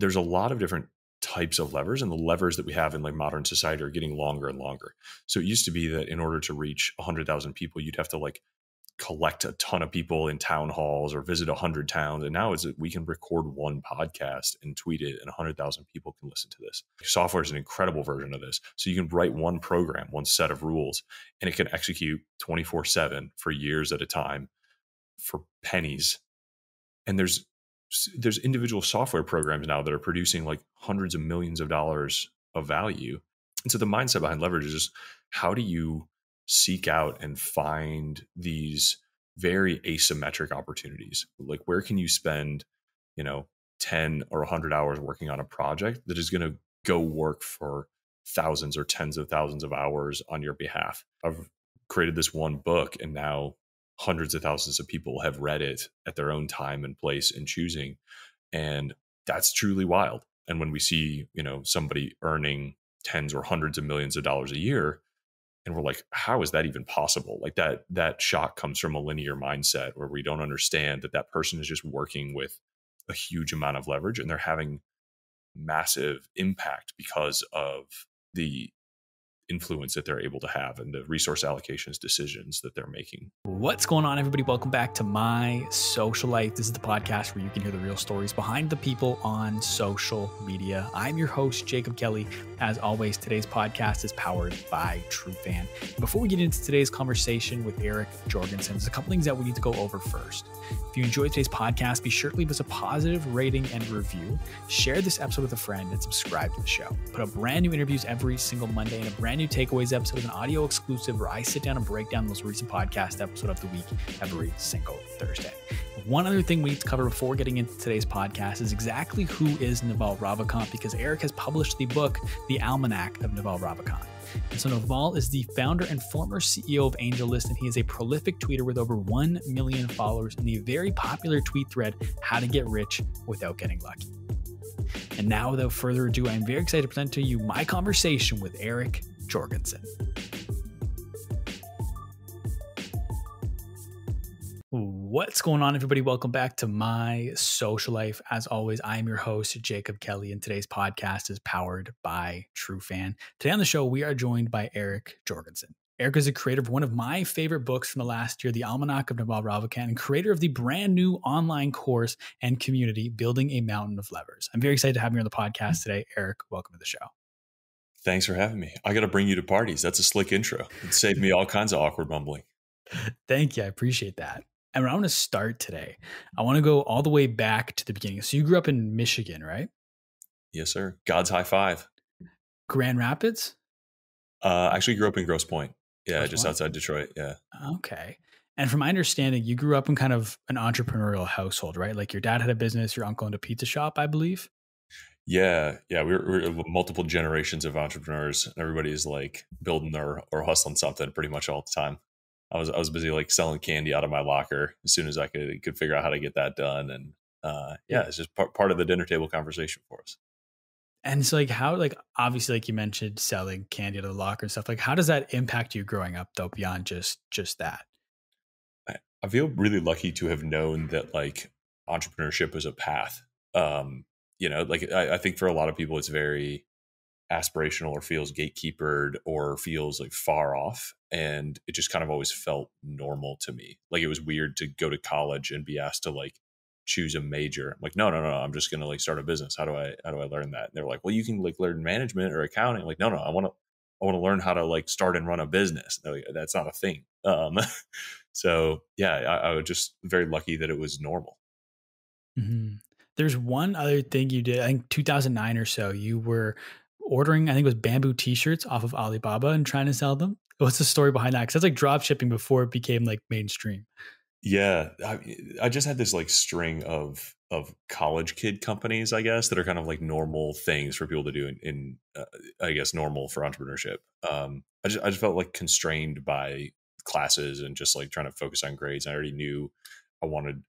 there's a lot of different types of levers, and the levers that we have in like modern society are getting longer and longer. So it used to be that in order to reach 100,000 people, you'd have to like collect a ton of people in town halls or visit 100 towns. And now it's that we can record one podcast and tweet it, and 100,000 people can listen to this. Software is an incredible version of this. So you can write one program, one set of rules, and it can execute 24/7 for years at a time for pennies. And there's individual software programs now that are producing like hundreds of millions of dollars of value. And so the mindset behind leverage is just, how do you seek out and find these very asymmetric opportunities? Like, where can you spend, 10 or 100 hours working on a project that is going to go work for thousands or tens of thousands of hours on your behalf? I've created this one book, and now hundreds of thousands of people have read it at their own time and place and choosing. And that's truly wild. And when we see, somebody earning tens or hundreds of millions of dollars a year, and we're like, how is that even possible? Like that shock comes from a linear mindset where we don't understand that person is just working with a huge amount of leverage, and they're having massive impact because of the influence that they're able to have and the resource allocations decisions that they're making. What's going on, everybody? Welcome back to My Social Life. This is the podcast where you can hear the real stories behind the people on social media. I'm your host, Jacob Kelly. As always, today's podcast is powered by Trufan. Before we get into today's conversation with Eric Jorgensen, there's a couple things that we need to go over first. If you enjoyed today's podcast, be sure to leave us a positive rating and review. Share this episode with a friend and subscribe to the show. Put up brand new interviews every single Monday and a brand new takeaways episode is an audio exclusive where I sit down and break down the most recent podcast episode of the week every single Thursday. One other thing we need to cover before getting into today's podcast is exactly who is Naval Ravikant, because Eric has published the book, The Almanack of Naval Ravikant. And so Naval is the founder and former CEO of AngelList, and he is a prolific tweeter with over 1 million followers in the very popular tweet thread, How to Get Rich Without Getting Lucky. And now, without further ado, I'm very excited to present to you my conversation with Eric Jorgensen. What's going on, everybody? Welcome back to My Social Life. As always, I'm your host, Jacob Kelly, and today's podcast is powered by Trufan. Today on the show, we are joined by Eric Jorgensen. Eric is a creator of one of my favorite books from the last year, The Almanack of Naval Ravikant, and creator of the brand new online course and community, Building a Mountain of Levers. I'm very excited to have you on the podcast today. Eric, welcome to the show. Thanks for having me. I got to bring you to parties. That's a slick intro. It saved me all kinds of awkward mumbling. Thank you. I appreciate that. And I want to start today. I want to go all the way back to the beginning. So you grew up in Michigan, right? Yes, sir. God's high five. Grand Rapids? I actually grew up in Grosse Pointe. Yeah, just outside Detroit. Yeah. Okay. And from my understanding, you grew up in kind of an entrepreneurial household, right? Like your dad had a business, your uncle owned a pizza shop, I believe. Yeah. Yeah. We're multiple generations of entrepreneurs, and everybody is like building or hustling something pretty much all the time. I was busy like selling candy out of my locker as soon as I could figure out how to get that done. And yeah, it's just part of the dinner table conversation for us. And so like how, like, obviously, like you mentioned selling candy out of the locker and stuff, like how does that impact you growing up though, beyond just that? I feel really lucky to have known that like entrepreneurship is a path. Like I think for a lot of people, it's very aspirational or feels gatekeepered or feels like far off. And it just kind of always felt normal to me. Like it was weird to go to college and be asked to like choose a major. I'm like, no, I'm just going to like start a business. How do I learn that? And they're like, well, you can like learn management or accounting. I'm like, no, I want to learn how to like start and run a business. Like, that's not a thing. So yeah, I was just very lucky that it was normal. Mm-hmm. There's one other thing you did, I think 2009 or so, you were ordering, I think it was bamboo t-shirts off of Alibaba and trying to sell them. What's the story behind that? Because that's like drop shipping before it became like mainstream. Yeah. I just had this like string of college kid companies, I guess, that are kind of like normal things for people to do in I guess, normal for entrepreneurship. I just felt like constrained by classes and just like trying to focus on grades. I already knew I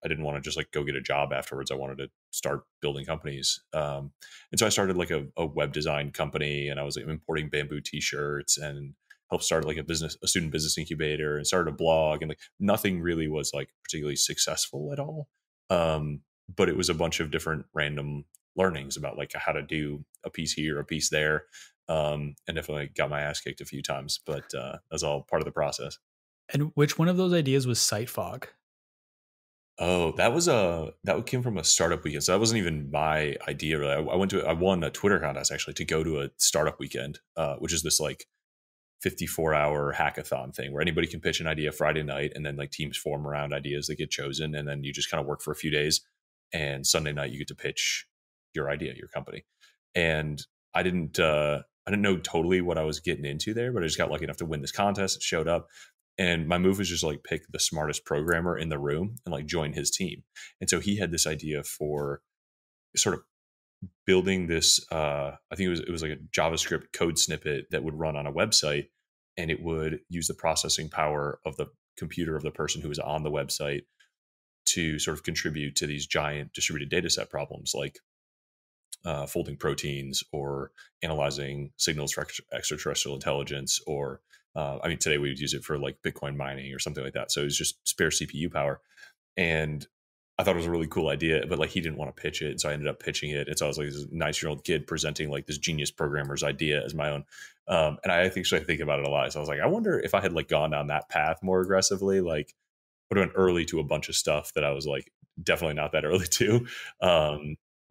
didn't want to just like go get a job afterwards. I wanted to start building companies. And so I started like a web design company, and I was like importing bamboo t-shirts and helped start like a student business incubator, and started a blog, and like nothing really was like particularly successful at all. But it was a bunch of different random learnings about like how to do a piece here, a piece there. And definitely got my ass kicked a few times, but that's all part of the process. And which one of those ideas was Sightfog? Oh, that came from a startup weekend. So that wasn't even my idea really. I won a Twitter contest actually to go to a startup weekend, which is this like 54-hour hackathon thing where anybody can pitch an idea Friday night, and then like teams form around ideas that get chosen. And then you just kind of work for a few days, and Sunday night you get to pitch your idea, your company. And I didn't know totally what I was getting into there, but I just got lucky enough to win this contest. It showed up. And my move was just like pick the smartest programmer in the room and like join his team. And so he had this idea for sort of building this, I think it was like a JavaScript code snippet that would run on a website, and it would use the processing power of the computer of the person who was on the website to sort of contribute to these giant distributed data set problems like folding proteins or analyzing signals for extraterrestrial intelligence, or I mean, today we would use it for like Bitcoin mining or something like that. So it was just spare CPU power. And I thought it was a really cool idea, but like he didn't want to pitch it. So I ended up pitching it. And so I was like this 9-year-old kid presenting like this genius programmer's idea as my own. And I actually think about it a lot. So I was like, I wonder if I had like gone down that path more aggressively, like would have been early to a bunch of stuff that I was like, definitely not that early to.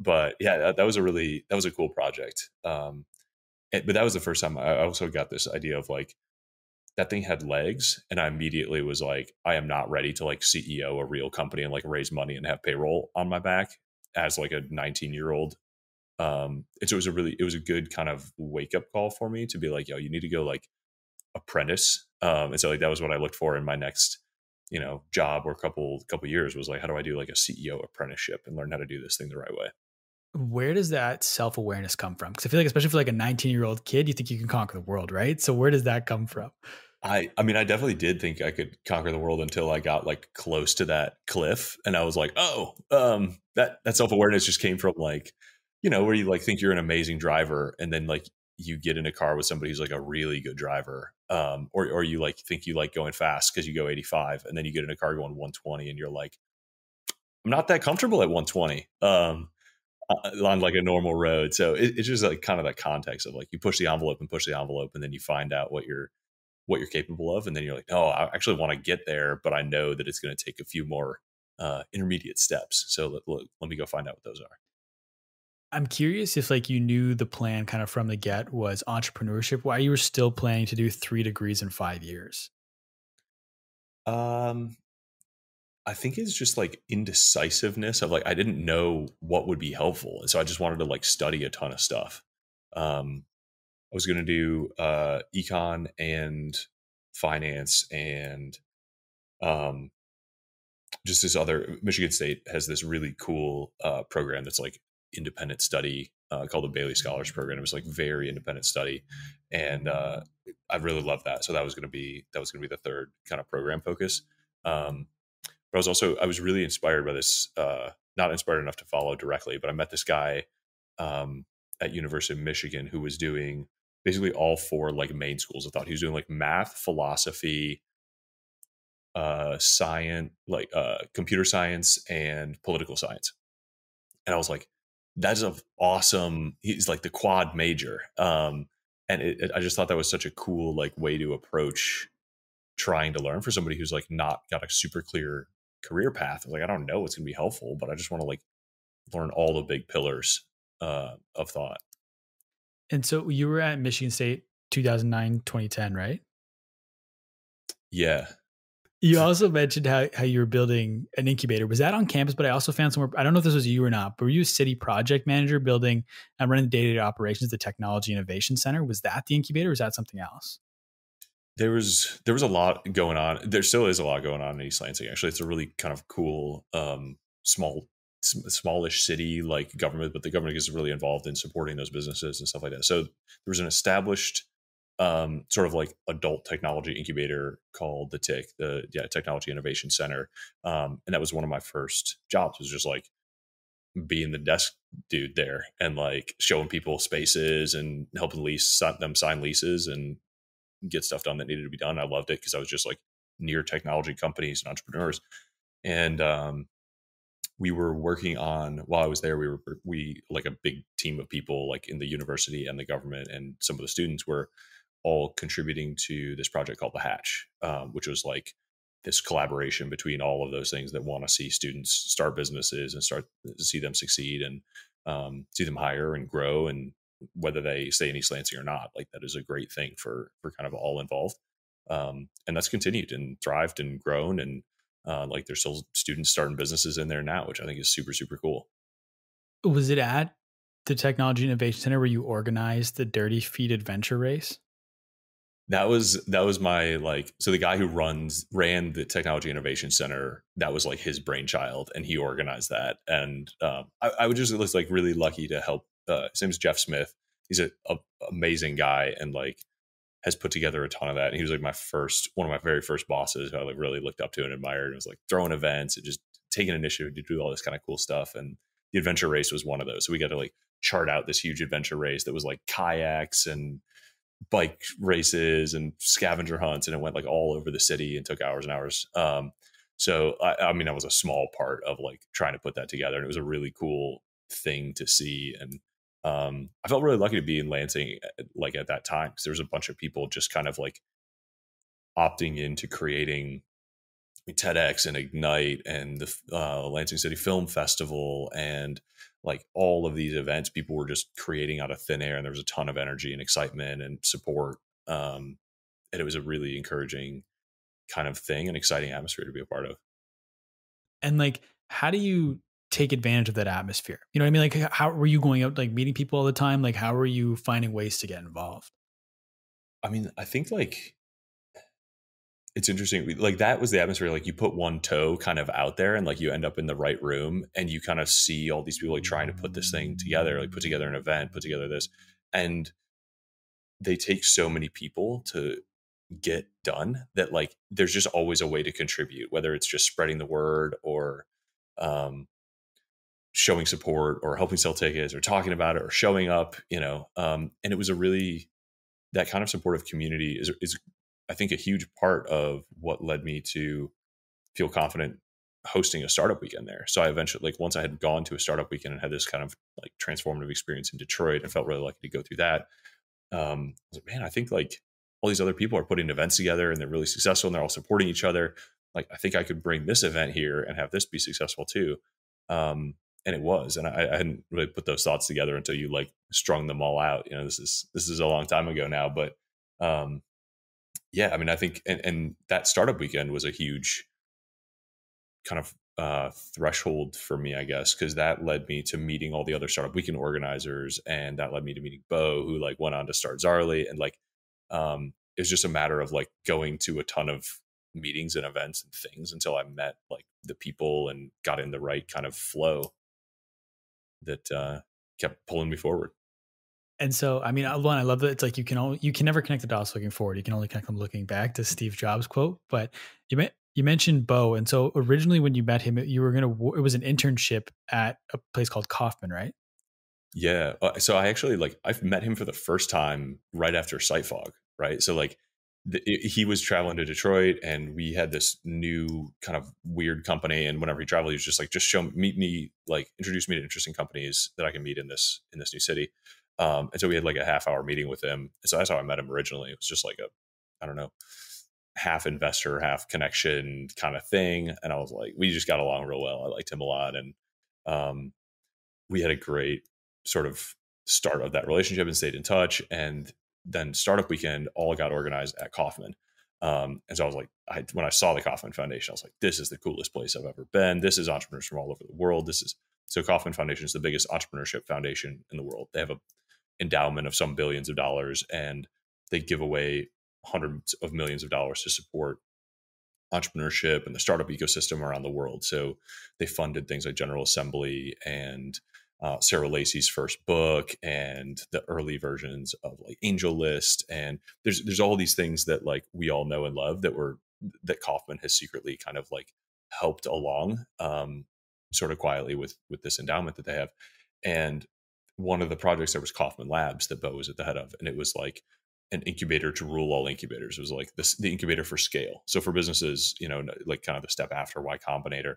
But yeah, that was a cool project. But that was the first time I also got this idea of like, that thing had legs, and I immediately was like, I am not ready to like CEO a real company and like raise money and have payroll on my back as like a 19-year-old. And so it was a good kind of wake up call for me to be like, yo, you need to go like apprentice. And so like, that was what I looked for in my next, job or couple years, was like, how do I do like a CEO apprenticeship and learn how to do this thing the right way? Where does that self-awareness come from? Cause I feel like, especially for like a 19-year-old kid, you think you can conquer the world, right? So where does that come from? I mean, I definitely did think I could conquer the world until I got like close to that cliff. And I was like, oh, that self-awareness just came from like, where you like think you're an amazing driver, and then like you get in a car with somebody who's like a really good driver. Or you like think you like going fast because you go 85, and then you get in a car going 120, and you're like, I'm not that comfortable at 120 on like a normal road. So it's just like kind of that context of like, you push the envelope, and then you find out what you're capable of. And then you're like, oh, I actually want to get there, but I know that it's going to take a few more intermediate steps. So let me go find out what those are. I'm curious if like you knew the plan kind of from the get was entrepreneurship, why you were still planning to do 3 degrees in 5 years. I think it's just like indecisiveness of like, I didn't know what would be helpful. And so I just wanted to like study a ton of stuff. I was going to do econ and finance, and just this other, Michigan State has this really cool program that's like independent study called the Bailey Scholars Program. It was like very independent study, and I really loved that. So that was going to be the third kind of program focus. But I was really inspired by this, not inspired enough to follow directly, but I met this guy at University of Michigan who was doing basically all 4 like main schools. I thought he was doing like math, philosophy, science, like computer science, and political science. And I was like, that's an awesome, he's like the quad major. I just thought that was such a cool like way to approach trying to learn for somebody who's like not got a super clear career path. I was like, I don't know what's gonna be helpful, but I just want to like learn all the big pillars of thought. And so you were at Michigan State 2009, 2010, right? Yeah. You also mentioned how you were building an incubator. Was that on campus? But I also found somewhere, I don't know if this was you or not, but were you a city project manager building and running the day-to-day operations of the Technology Innovation Center? Was that the incubator, or was that something else? There was a lot going on. There still is a lot going on in East Lansing. Actually, it's a really kind of cool, smallish city like government, but the government is really involved in supporting those businesses and stuff like that. So there was an established sort of like adult technology incubator called the TIC, the Technology Innovation Center. And that was one of my first jobs, was just like being the desk dude there and like showing people spaces and helping them sign leases and get stuff done that needed to be done. I loved it because I was just like near technology companies and entrepreneurs. And we were working on, while I was there, we like a big team of people like in the university and the government and some of the students were all contributing to this project called The Hatch, which was like this collaboration between all of those things that want to see students start businesses and start to see them succeed and see them hire and grow. And whether they stay in East Lansing or not, like that is a great thing for kind of all involved. And that's continued and thrived and grown. And like there's still students starting businesses in there now, which I think is super, super cool. Was it at the Technology Innovation Center where you organized the Dirty Feet Adventure Race? That was my, like, so the guy who ran the Technology Innovation Center, that was like his brainchild and he organized that. And I was just like really lucky to help. His name is Jeff Smith. He's an amazing guy and like has put together a ton of that. And he was like one of my very first bosses who I like really looked up to and admired. And was like throwing events and just taking initiative to do all this kind of cool stuff. And the adventure race was one of those. So we got to like chart out this huge adventure race that was like kayaks and bike races and scavenger hunts, and it went like all over the city and took hours and hours. So I mean, that was a small part of like trying to put that together, and it was a really cool thing to see. And I felt really lucky to be in Lansing like at that time, because there was a bunch of people just kind of like opting into creating TEDx and Ignite and the Lansing City Film Festival and like all of these events. People were just creating out of thin air, and there was a ton of energy and excitement and support. And it was a really encouraging kind of thing, an exciting atmosphere to be a part of. And like, how do you take advantage of that atmosphere? You know what I mean? Like, how were you going out, like meeting people all the time? Like, how were you finding ways to get involved? I mean, I think like, it's interesting. Like that was the atmosphere. Like you put one toe kind of out there and like you end up in the right room and you kind of see all these people like trying to put this thing together, like put together an event, put together this. And they take so many people to get done that like, there's just always a way to contribute, whether it's just spreading the word or showing support or helping sell tickets or talking about it or showing up, you know? And it was a really, that kind of supportive community is I think a huge part of what led me to feel confident hosting a startup weekend there. So I eventually, like once I had gone to a startup weekend and had this kind of like transformative experience in Detroit, I felt really lucky to go through that. I was like, man, I think like all these other people are putting events together and they're really successful and they're all supporting each other. Like, I think I could bring this event here and have this be successful too. And it was, and I hadn't really put those thoughts together until you like strung them all out. You know, this is a long time ago now, but, yeah, I mean, I think, and that startup weekend was a huge kind of threshold for me, I guess, because that led me to meeting all the other startup weekend organizers, and that led me to meeting Bo, who like went on to start Zaarly, and like it was just a matter of like going to a ton of meetings and events and things until I met like the people and got in the right kind of flow that kept pulling me forward. And so, I mean, one, I love that it's like you can never connect the dots looking forward. You can only connect them looking back, to Steve Jobs quote. But you mentioned Bo, and so originally when you met him, it was an internship at a place called Kauffman, right? Yeah. So I actually I've met him for the first time right after Sightfog, right? So like he was traveling to Detroit, and we had this new kind of weird company. And whenever he traveled, he was just like, just meet me, like introduce me to interesting companies that I can meet in this new city. And so we had like a half-hour meeting with him. And so that's how I met him originally. It was just like a, I don't know, half investor, half connection kind of thing. And I was like, we just got along real well. I liked him a lot. And we had a great sort of start of that relationship and stayed in touch. And then startup weekend all got organized at Kauffman. And so I was like, when I saw the Kauffman Foundation, I was like, this is the coolest place I've ever been. This is entrepreneurs from all over the world. So Kauffman Foundation is the biggest entrepreneurship foundation in the world. They have a endowment of some billions of dollars, and they give away hundreds of millions of dollars to support entrepreneurship and the startup ecosystem around the world. So they funded things like General Assembly and Sarah Lacey's first book and the early versions of like AngelList. And there's all these things that like we all know and love that Kauffman has secretly kind of like helped along sort of quietly with this endowment that they have. And one of the projects there was Kauffman Labs that Bo was at the head of. And it was like an incubator to rule all incubators. It was like the incubator for scale. So for businesses, you know, like kind of the step after Y Combinator,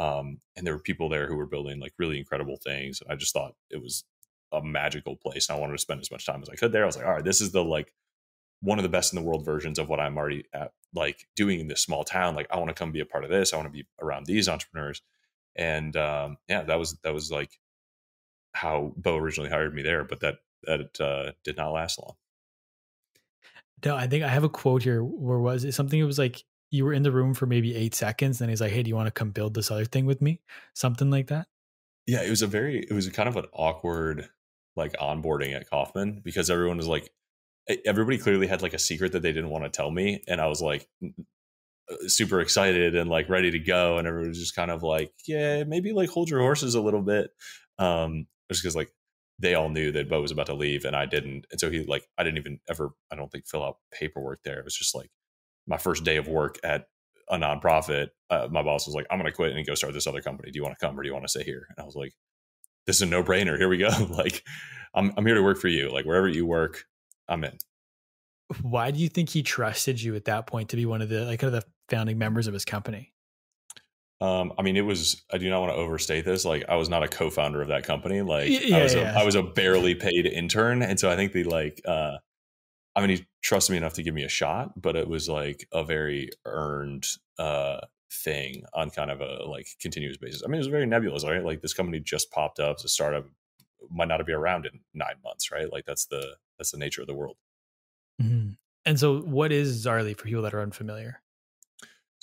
And there were people there who were building like really incredible things. And I just thought it was a magical place. And I wanted to spend as much time as I could there. I was like, all right, this is the like one of the best in the world versions of what I'm already at, like doing in this small town. Like I want to come be a part of this. I want to be around these entrepreneurs. And yeah, that was like how Bo originally hired me there, but that did not last long. No, I think I have a quote here. Where was it? Something, it was like, you were in the room for maybe 8 seconds. And he's like, hey, do you want to come build this other thing with me? Something like that. Yeah. It was kind of an awkward, like onboarding at Kauffman, because everyone was like, everybody clearly had like a secret that they didn't want to tell me. And I was like super excited and like ready to go. And everyone was just kind of like, yeah, maybe like hold your horses a little bit. Just cause like they all knew that Bo was about to leave and I didn't. And so he like, I didn't even ever, I don't think fill out paperwork there. It was just like, my first day of work at a nonprofit, my boss was like, I'm going to quit and go start this other company. Do you want to come or do you want to stay here? And I was like, this is a no brainer. Here we go. Like, I'm here to work for you. Like wherever you work, I'm in. Why do you think he trusted you at that point to be one of the, like kind of the founding members of his company? I mean, it was, I do not want to overstate this. Like I was not a co-founder of that company. Like I was a barely paid intern. And so I think the like, I mean, he trusted me enough to give me a shot, but it was like a very earned thing on kind of a like continuous basis. I mean, it was very nebulous, right? Like this company just popped up, it's a startup, might not be around in 9 months, right? Like that's the nature of the world. Mm-hmm. And so what is Zaarly for people that are unfamiliar?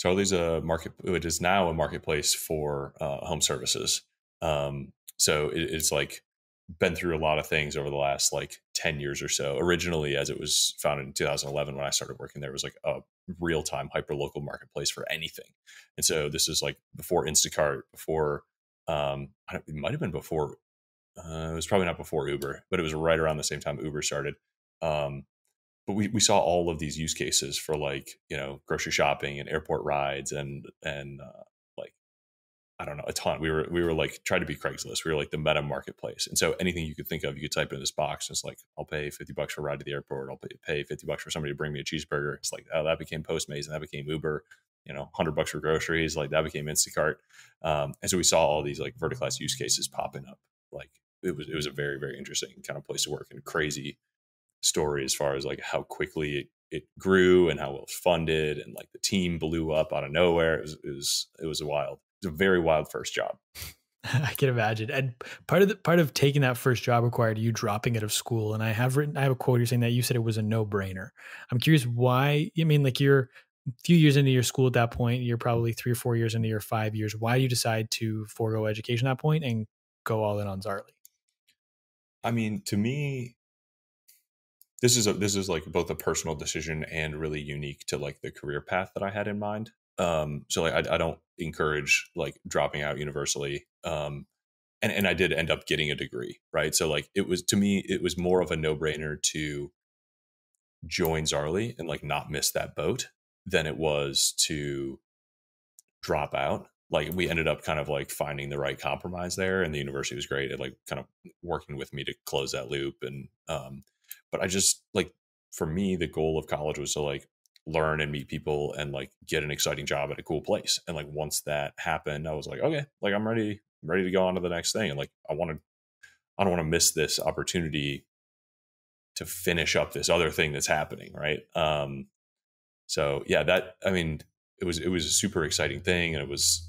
Zaarly's a market, it is now a marketplace for home services. So it's like, been through a lot of things over the last like 10 years or so. Originally, as it was founded in 2011, when I started working there, was like a real-time hyperlocal marketplace for anything. And so this is like before Instacart, before it might have been before. It was probably not before Uber, but it was right around the same time Uber started. But we saw all of these use cases for like grocery shopping and airport rides and I don't know, a ton. We were like, trying to be Craigslist. We were like the meta marketplace. And so anything you could think of, you could type in this box. And it's like, I'll pay $50 for a ride to the airport. I'll pay $50 for somebody to bring me a cheeseburger. It's like, oh, that became Postmates and that became Uber, $100 for groceries. Like that became Instacart. And so we saw all these like verticalized use cases popping up. Like it was a very, very interesting kind of place to work, and crazy story as far as like how quickly it grew and how well it was funded. And like the team blew up out of nowhere. It was wild. It's a very wild first job. I can imagine. And part of taking that first job required you dropping out of school. And I have a quote here saying that you said it was a no brainer. I'm curious why. I mean, like you're a few years into your school at that point, you're probably 3 or 4 years into your 5 years. Why do you decide to forego education at that point and go all in on Zaarly? I mean, to me, this is like both a personal decision and really unique to like the career path that I had in mind. So like, I don't encourage like dropping out universally. And I did end up getting a degree, right? So like it was, to me, it was more of a no brainer to join Zaarly and like not miss that boat than it was to drop out. Like we ended up kind of like finding the right compromise there, and the university was great at like kind of working with me to close that loop. And, but I just like, for me, the goal of college was to like learn and meet people and like get an exciting job at a cool place. And like, once that happened, I was like, okay, like I'm ready to go on to the next thing. And like, I don't want to miss this opportunity to finish up this other thing that's happening. Right. So yeah, I mean, it was a super exciting thing, and it was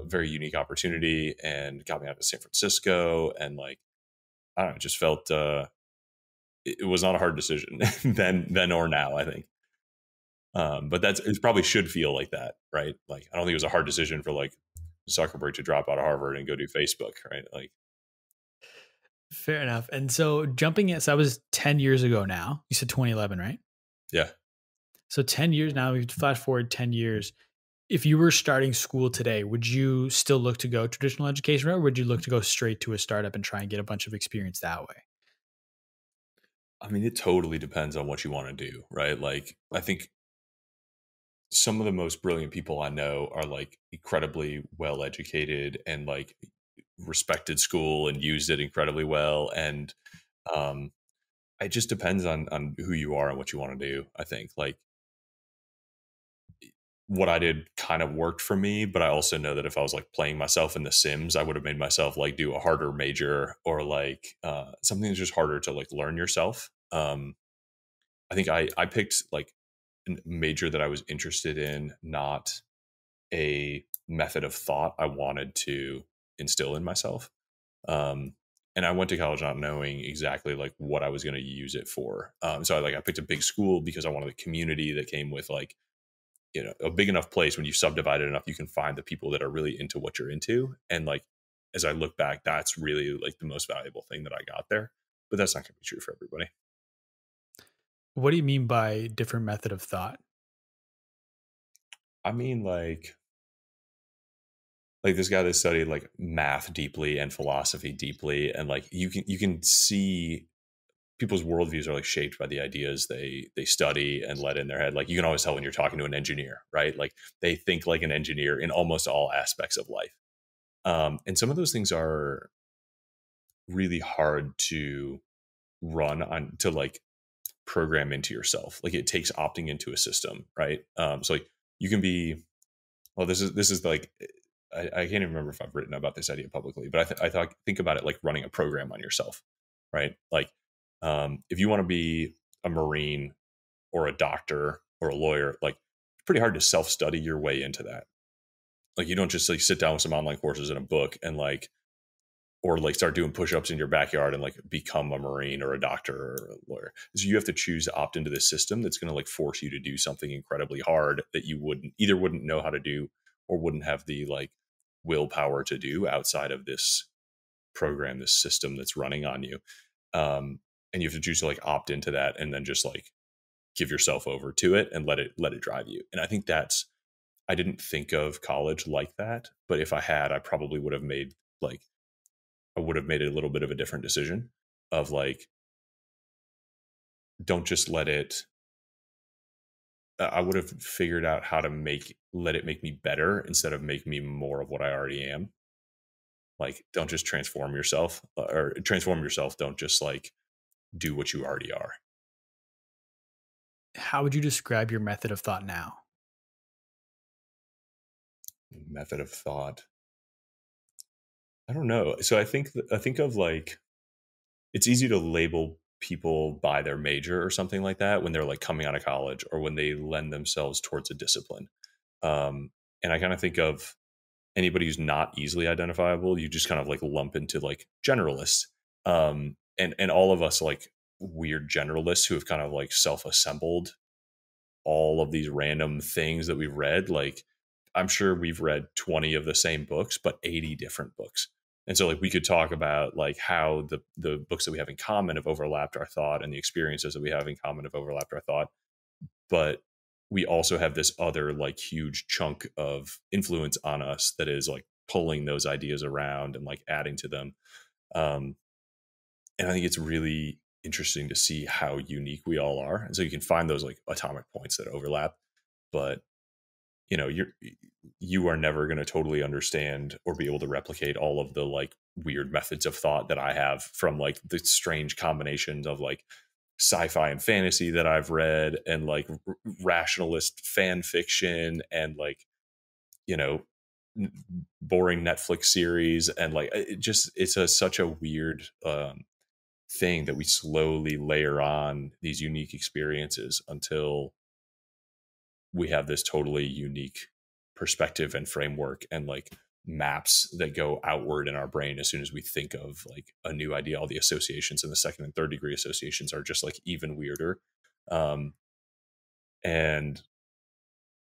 a very unique opportunity, and got me out of San Francisco. And like, I don't know, it just felt, it was not a hard decision then or now, I think. But it probably should feel like that, right? Like, I don't think it was a hard decision for like Zuckerberg to drop out of Harvard and go do Facebook, right? Like, fair enough. And so jumping in, so that was 10 years ago now. You said 2011, right? Yeah. So 10 years now, we flash forward 10 years. If you were starting school today, would you still look to go traditional education route, or would you look to go straight to a startup and try and get a bunch of experience that way? I mean, it totally depends on what you want to do, right? Like, I think some of the most brilliant people I know are like incredibly well educated and like respected school and used it incredibly well. And it just depends on who you are and what you want to do, I think. Like what I did kind of worked for me, but I also know that if I was like playing myself in The Sims, I would have made myself like do a harder major or like something that's just harder to like learn yourself. I think I picked like a major that I was interested in, not a method of thought I wanted to instill in myself. And I went to college not knowing exactly like what I was going to use it for. So I picked a big school because I wanted the community that came with like, you know, a big enough place when you subdivide it enough, you can find the people that are really into what you're into. And like, as I look back, that's really like the most valuable thing that I got there, but that's not gonna be true for everybody. What do you mean by different method of thought? I mean, like this guy that studied like math deeply and philosophy deeply. And like, you can see people's worldviews are like shaped by the ideas they study and let in their head. Like you can always tell when you're talking to an engineer, right? Like they think like an engineer in almost all aspects of life. And some of those things are really hard to run on, to like program into yourself. Like it takes opting into a system, right? So like you can be, well, this is like, I can't even remember if I've written about this idea publicly, but I think about it like running a program on yourself, right? Like, if you want to be a Marine or a doctor or a lawyer, like it's pretty hard to self-study your way into that. Like you don't just like sit down with some online courses and a book and like, or like start doing push-ups in your backyard and like become a Marine or a doctor or a lawyer. So you have to choose to opt into this system that's going to like force you to do something incredibly hard that you wouldn't know how to do or wouldn't have the like willpower to do outside of this program, this system that's running on you. And you have to choose to like opt into that and then just like give yourself over to it and let it drive you. And I think that's, I didn't think of college like that, but if I had, I probably would have made like, I would have made it a little bit of a different decision of like, don't just let it, I would have figured out how to let it make me better instead of make me more of what I already am. Like, don't just transform yourself. Don't just like do what you already are. How would you describe your method of thought now? Method of thought. I don't know. So I think of like, it's easy to label people by their major or something like that when they're like coming out of college or when they lend themselves towards a discipline. And I kind of think of anybody who's not easily identifiable, you just kind of like lump into like generalists. And all of us like weird generalists who have kind of like self-assembled all of these random things that we've read. Like I'm sure we've read 20 of the same books, but 80 different books. And so like we could talk about like how the books that we have in common have overlapped our thought and the experiences that we have in common have overlapped our thought. But we also have this other like huge chunk of influence on us that is like pulling those ideas around and like adding to them. And I think it's really interesting to see how unique we all are. And so you can find those like atomic points that overlap, but you know, you are never going to totally understand or be able to replicate all of the like weird methods of thought that I have from like the strange combinations of like sci-fi and fantasy that I've read and like rationalist fan fiction and like, you know, boring Netflix series. And like, it's such a weird, thing that we slowly layer on these unique experiences until we have this totally unique perspective and framework and like maps that go outward in our brain. As soon as we think of like a new idea, all the associations and the second and third degree associations are just like even weirder.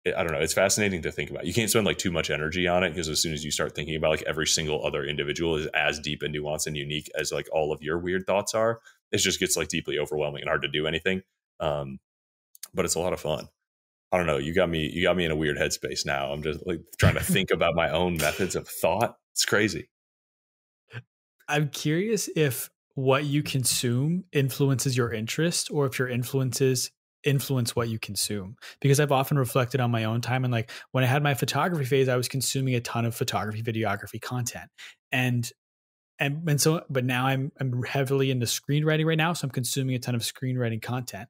I don't know. It's fascinating to think about. You can't spend like too much energy on it because as soon as you start thinking about like every single other individual is as deep and nuanced and unique as like all of your weird thoughts are, it just gets like deeply overwhelming and hard to do anything. But it's a lot of fun. I don't know. You got me in a weird headspace now. I'm just like trying to think about my own methods of thought. It's crazy. I'm curious if what you consume influences your interest or if your influences influence what you consume, because I've often reflected on my own time. And like when I had my photography phase, I was consuming a ton of photography, videography content. And so, but now I'm heavily into screenwriting right now. So I'm consuming a ton of screenwriting content,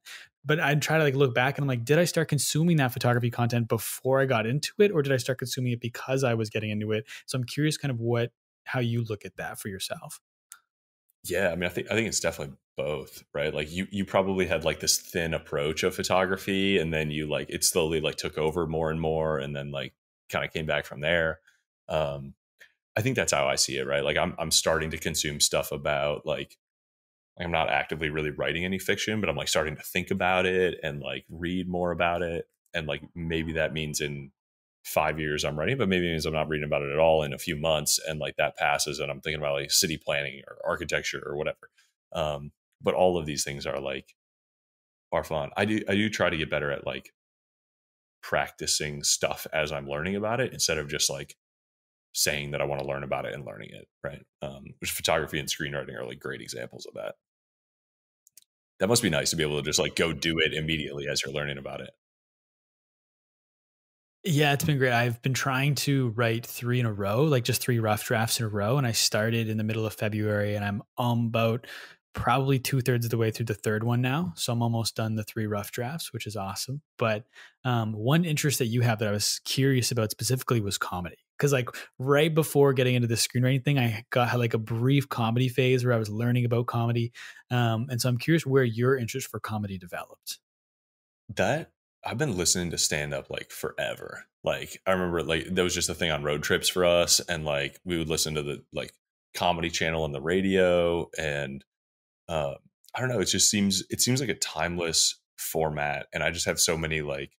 But I'd try to like look back and I'm like, did I start consuming that photography content before I got into it? Or did I start consuming it because I was getting into it? So I'm curious kind of how you look at that for yourself. Yeah. I mean, I think it's definitely both, right? Like you probably had like this thin approach of photography, and then you like, it slowly like took over more and more, and then like kind of came back from there. I think that's how I see it, right? Like I'm starting to consume stuff about like, I'm not actively really writing any fiction, but I'm like starting to think about it and like read more about it. And like, maybe that means in 5 years I'm writing, but maybe it means I'm not reading about it at all in a few months. And like that passes and I'm thinking about like city planning or architecture or whatever. But all of these things are like, are fun. I do try to get better at like practicing stuff as I'm learning about it, instead of just like saying that I want to learn about it and learning it. Right. Which photography and screenwriting are like great examples of that. That must be nice to be able to just like go do it immediately as you're learning about it. Yeah, it's been great. I've been trying to write 3 in a row, like just 3 rough drafts in a row. And I started in the middle of February, and I'm about probably 2/3 of the way through the 3rd one now. So I'm almost done the 3 rough drafts, which is awesome. But one interest that you have that I was curious about specifically was comedy. Because like right before getting into the screenwriting thing, I had like a brief comedy phase where I was learning about comedy. And so I'm curious where your interest for comedy developed. That I've been listening to stand up like forever. Like I remember like that was just a thing on road trips for us. And like we would listen to the like Comedy Channel on the radio. And I don't know, it seems like a timeless format. And I just have so many like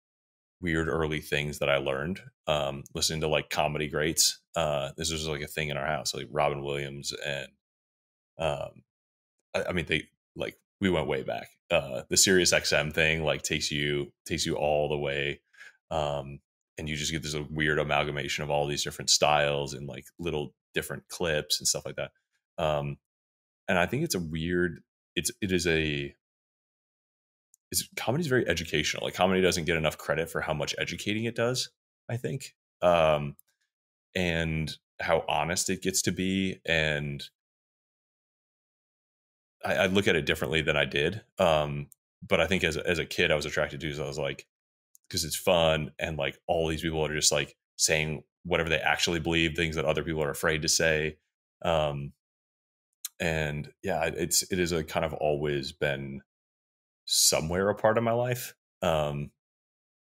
weird early things that I learned listening to like comedy greats. This was like a thing in our house, like Robin Williams, and I mean they like we went way back. The SiriusXM thing like takes you all the way, and you just get this like, weird amalgamation of all these different styles and like little different clips and stuff like that. And I think it's a weird comedy is very educational. Like comedy doesn't get enough credit for how much educating it does, I think, and how honest it gets to be. And I look at it differently than I did. But I think as a kid, I was attracted to it. So I was like, because it's fun. And like all these people are just like saying whatever they actually believe, things that other people are afraid to say. And yeah, it is a kind of always been somewhere a part of my life,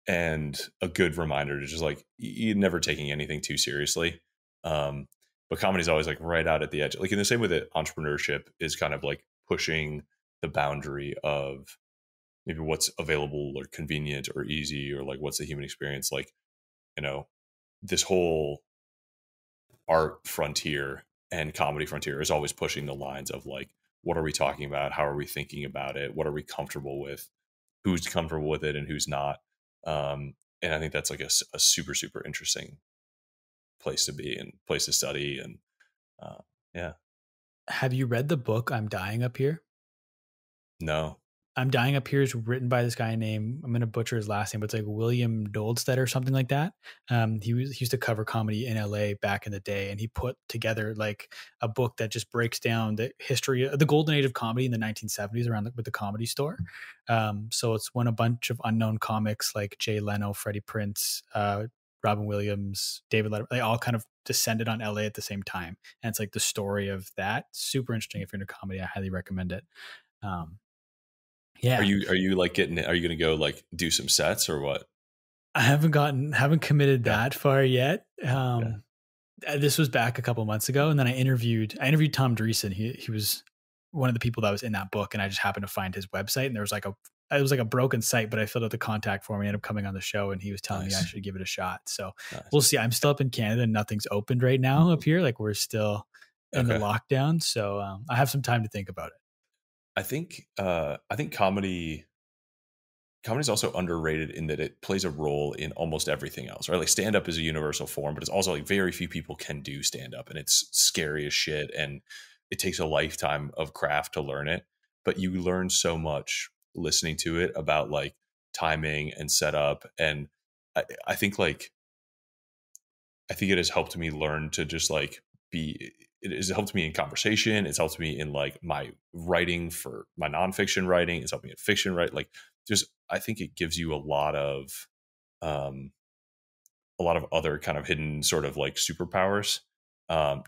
and a good reminder to just like you're never taking anything too seriously, but comedy is always like right out at the edge. Like in the same way that entrepreneurship is kind of like pushing the boundary of maybe what's available or convenient or easy or like what's the human experience. Like, you know, this whole art frontier and comedy frontier is always pushing the lines of like, what are we talking about? How are we thinking about it? What are we comfortable with? Who's comfortable with it and who's not? And I think that's like a super, super interesting place to be and place to study. And yeah. Have you read the book, I'm Dying Up Here? No. I'm Dying Up Here is written by this guy named, I'm going to butcher his last name, but it's like William Doldstedt or something like that. He used to cover comedy in LA back in the day. And he put together like a book that just breaks down the history of the golden age of comedy in the 1970s around with the Comedy Store. So it's when a bunch of unknown comics like Jay Leno, Freddie Prinze, Robin Williams, David Letterman, they all kind of descended on LA at the same time. And it's like the story of that. Super interesting. If you're into comedy, I highly recommend it. Yeah. Are you like are you going to go like do some sets or what? I haven't committed that far yet. This was back a couple of months ago. And then I interviewed Tom Dreesen. He was one of the people that was in that book, and I just happened to find his website, and there was like it was like a broken site, but I filled out the contact form and ended up coming on the show, and he was telling me I should give it a shot. So we'll see. I'm still up in Canada and nothing's opened right now up here. Like we're still in the lockdown. So, I have some time to think about it. I think comedy is also underrated in that it plays a role in almost everything else, right? Like stand up is a universal form, but it's also like very few people can do stand up, and it's scary as shit. And it takes a lifetime of craft to learn it, but you learn so much listening to it about like timing and setup. And I think it has helped me learn to just like be It's helped me in conversation. It's helped me in like my writing for my nonfiction writing. It's helped me in fiction, right? Like just, I think it gives you a lot of other kind of hidden sort of like superpowers,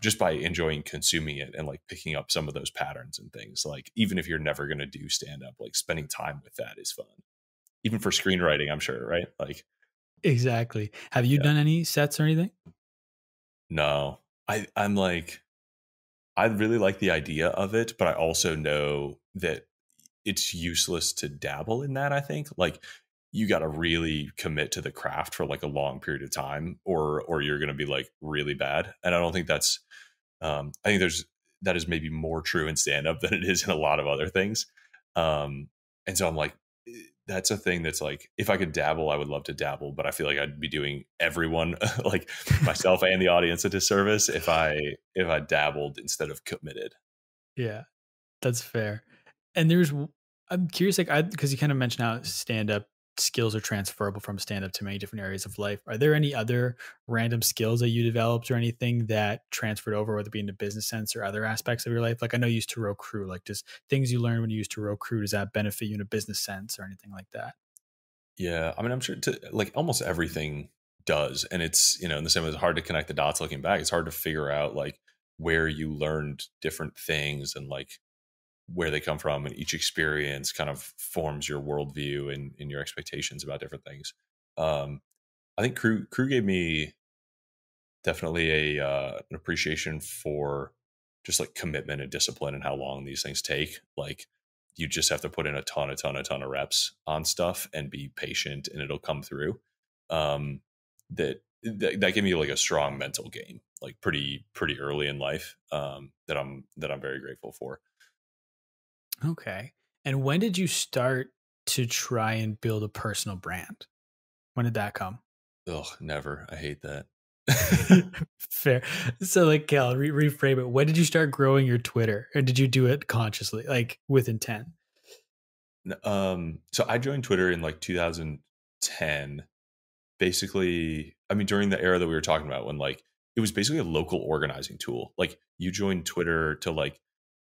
just by enjoying consuming it and like picking up some of those patterns and things. Like, even if you're never going to do stand up, like spending time with that is fun. Even for screenwriting, I'm sure, right? Like, exactly. Have you done any sets or anything? No, I'm like, I really like the idea of it, but I also know that it's useless to dabble in that. I think like you got to really commit to the craft for like a long period of time, or you're going to be like really bad. And I don't think that's, I think that is maybe more true in stand up than it is in a lot of other things. And so I'm like, that's a thing that's like, if I could dabble, I would love to dabble, but I feel like I'd be doing everyone like myself and the audience a disservice if I dabbled instead of committed. Yeah, that's fair. And I'm curious, like, because you kind of mentioned how stand up skills are transferable from stand up to many different areas of life. Are there any other random skills that you developed or anything that transferred over, whether it be in the business sense or other aspects of your life? Like, I know you used to row crew, like does things you learn when you used to row crew, does that benefit you in a business sense or anything like that? Yeah. I mean, I'm sure like almost everything does. And it's, you know, in the same way it's hard to connect the dots looking back, it's hard to figure out like where you learned different things and like where they come from, and each experience kind of forms your worldview and your expectations about different things. I think crew gave me definitely an appreciation for just like commitment and discipline and how long these things take. Like you just have to put in a ton of reps on stuff and be patient and it'll come through. That gave me like a strong mental game, like pretty early in life, that I'm very grateful for. Okay. And when did you start to try and build a personal brand? When did that come? Ugh, never. I hate that. Fair. So like, okay, I'll reframe it. When did you start growing your Twitter? Or did you do it consciously, like with intent? So I joined Twitter in like 2010. Basically, I mean, during the era that we were talking about, when like, it was basically a local organizing tool. Like you joined Twitter to like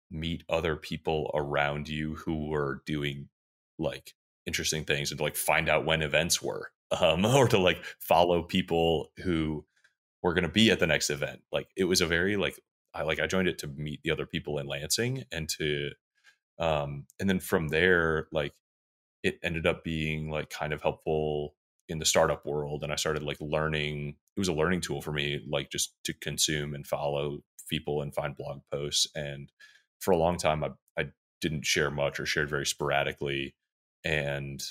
meet other people around you who were doing like interesting things and to like find out when events were, or to like follow people who were going to be at the next event. Like it was a very I joined it to meet the other people in Lansing and to, and then from there, like it ended up being like kind of helpful in the startup world. And I started like learning, it was a learning tool for me, like just to consume and follow people and find blog posts. And for a long time, I didn't share much or shared very sporadically and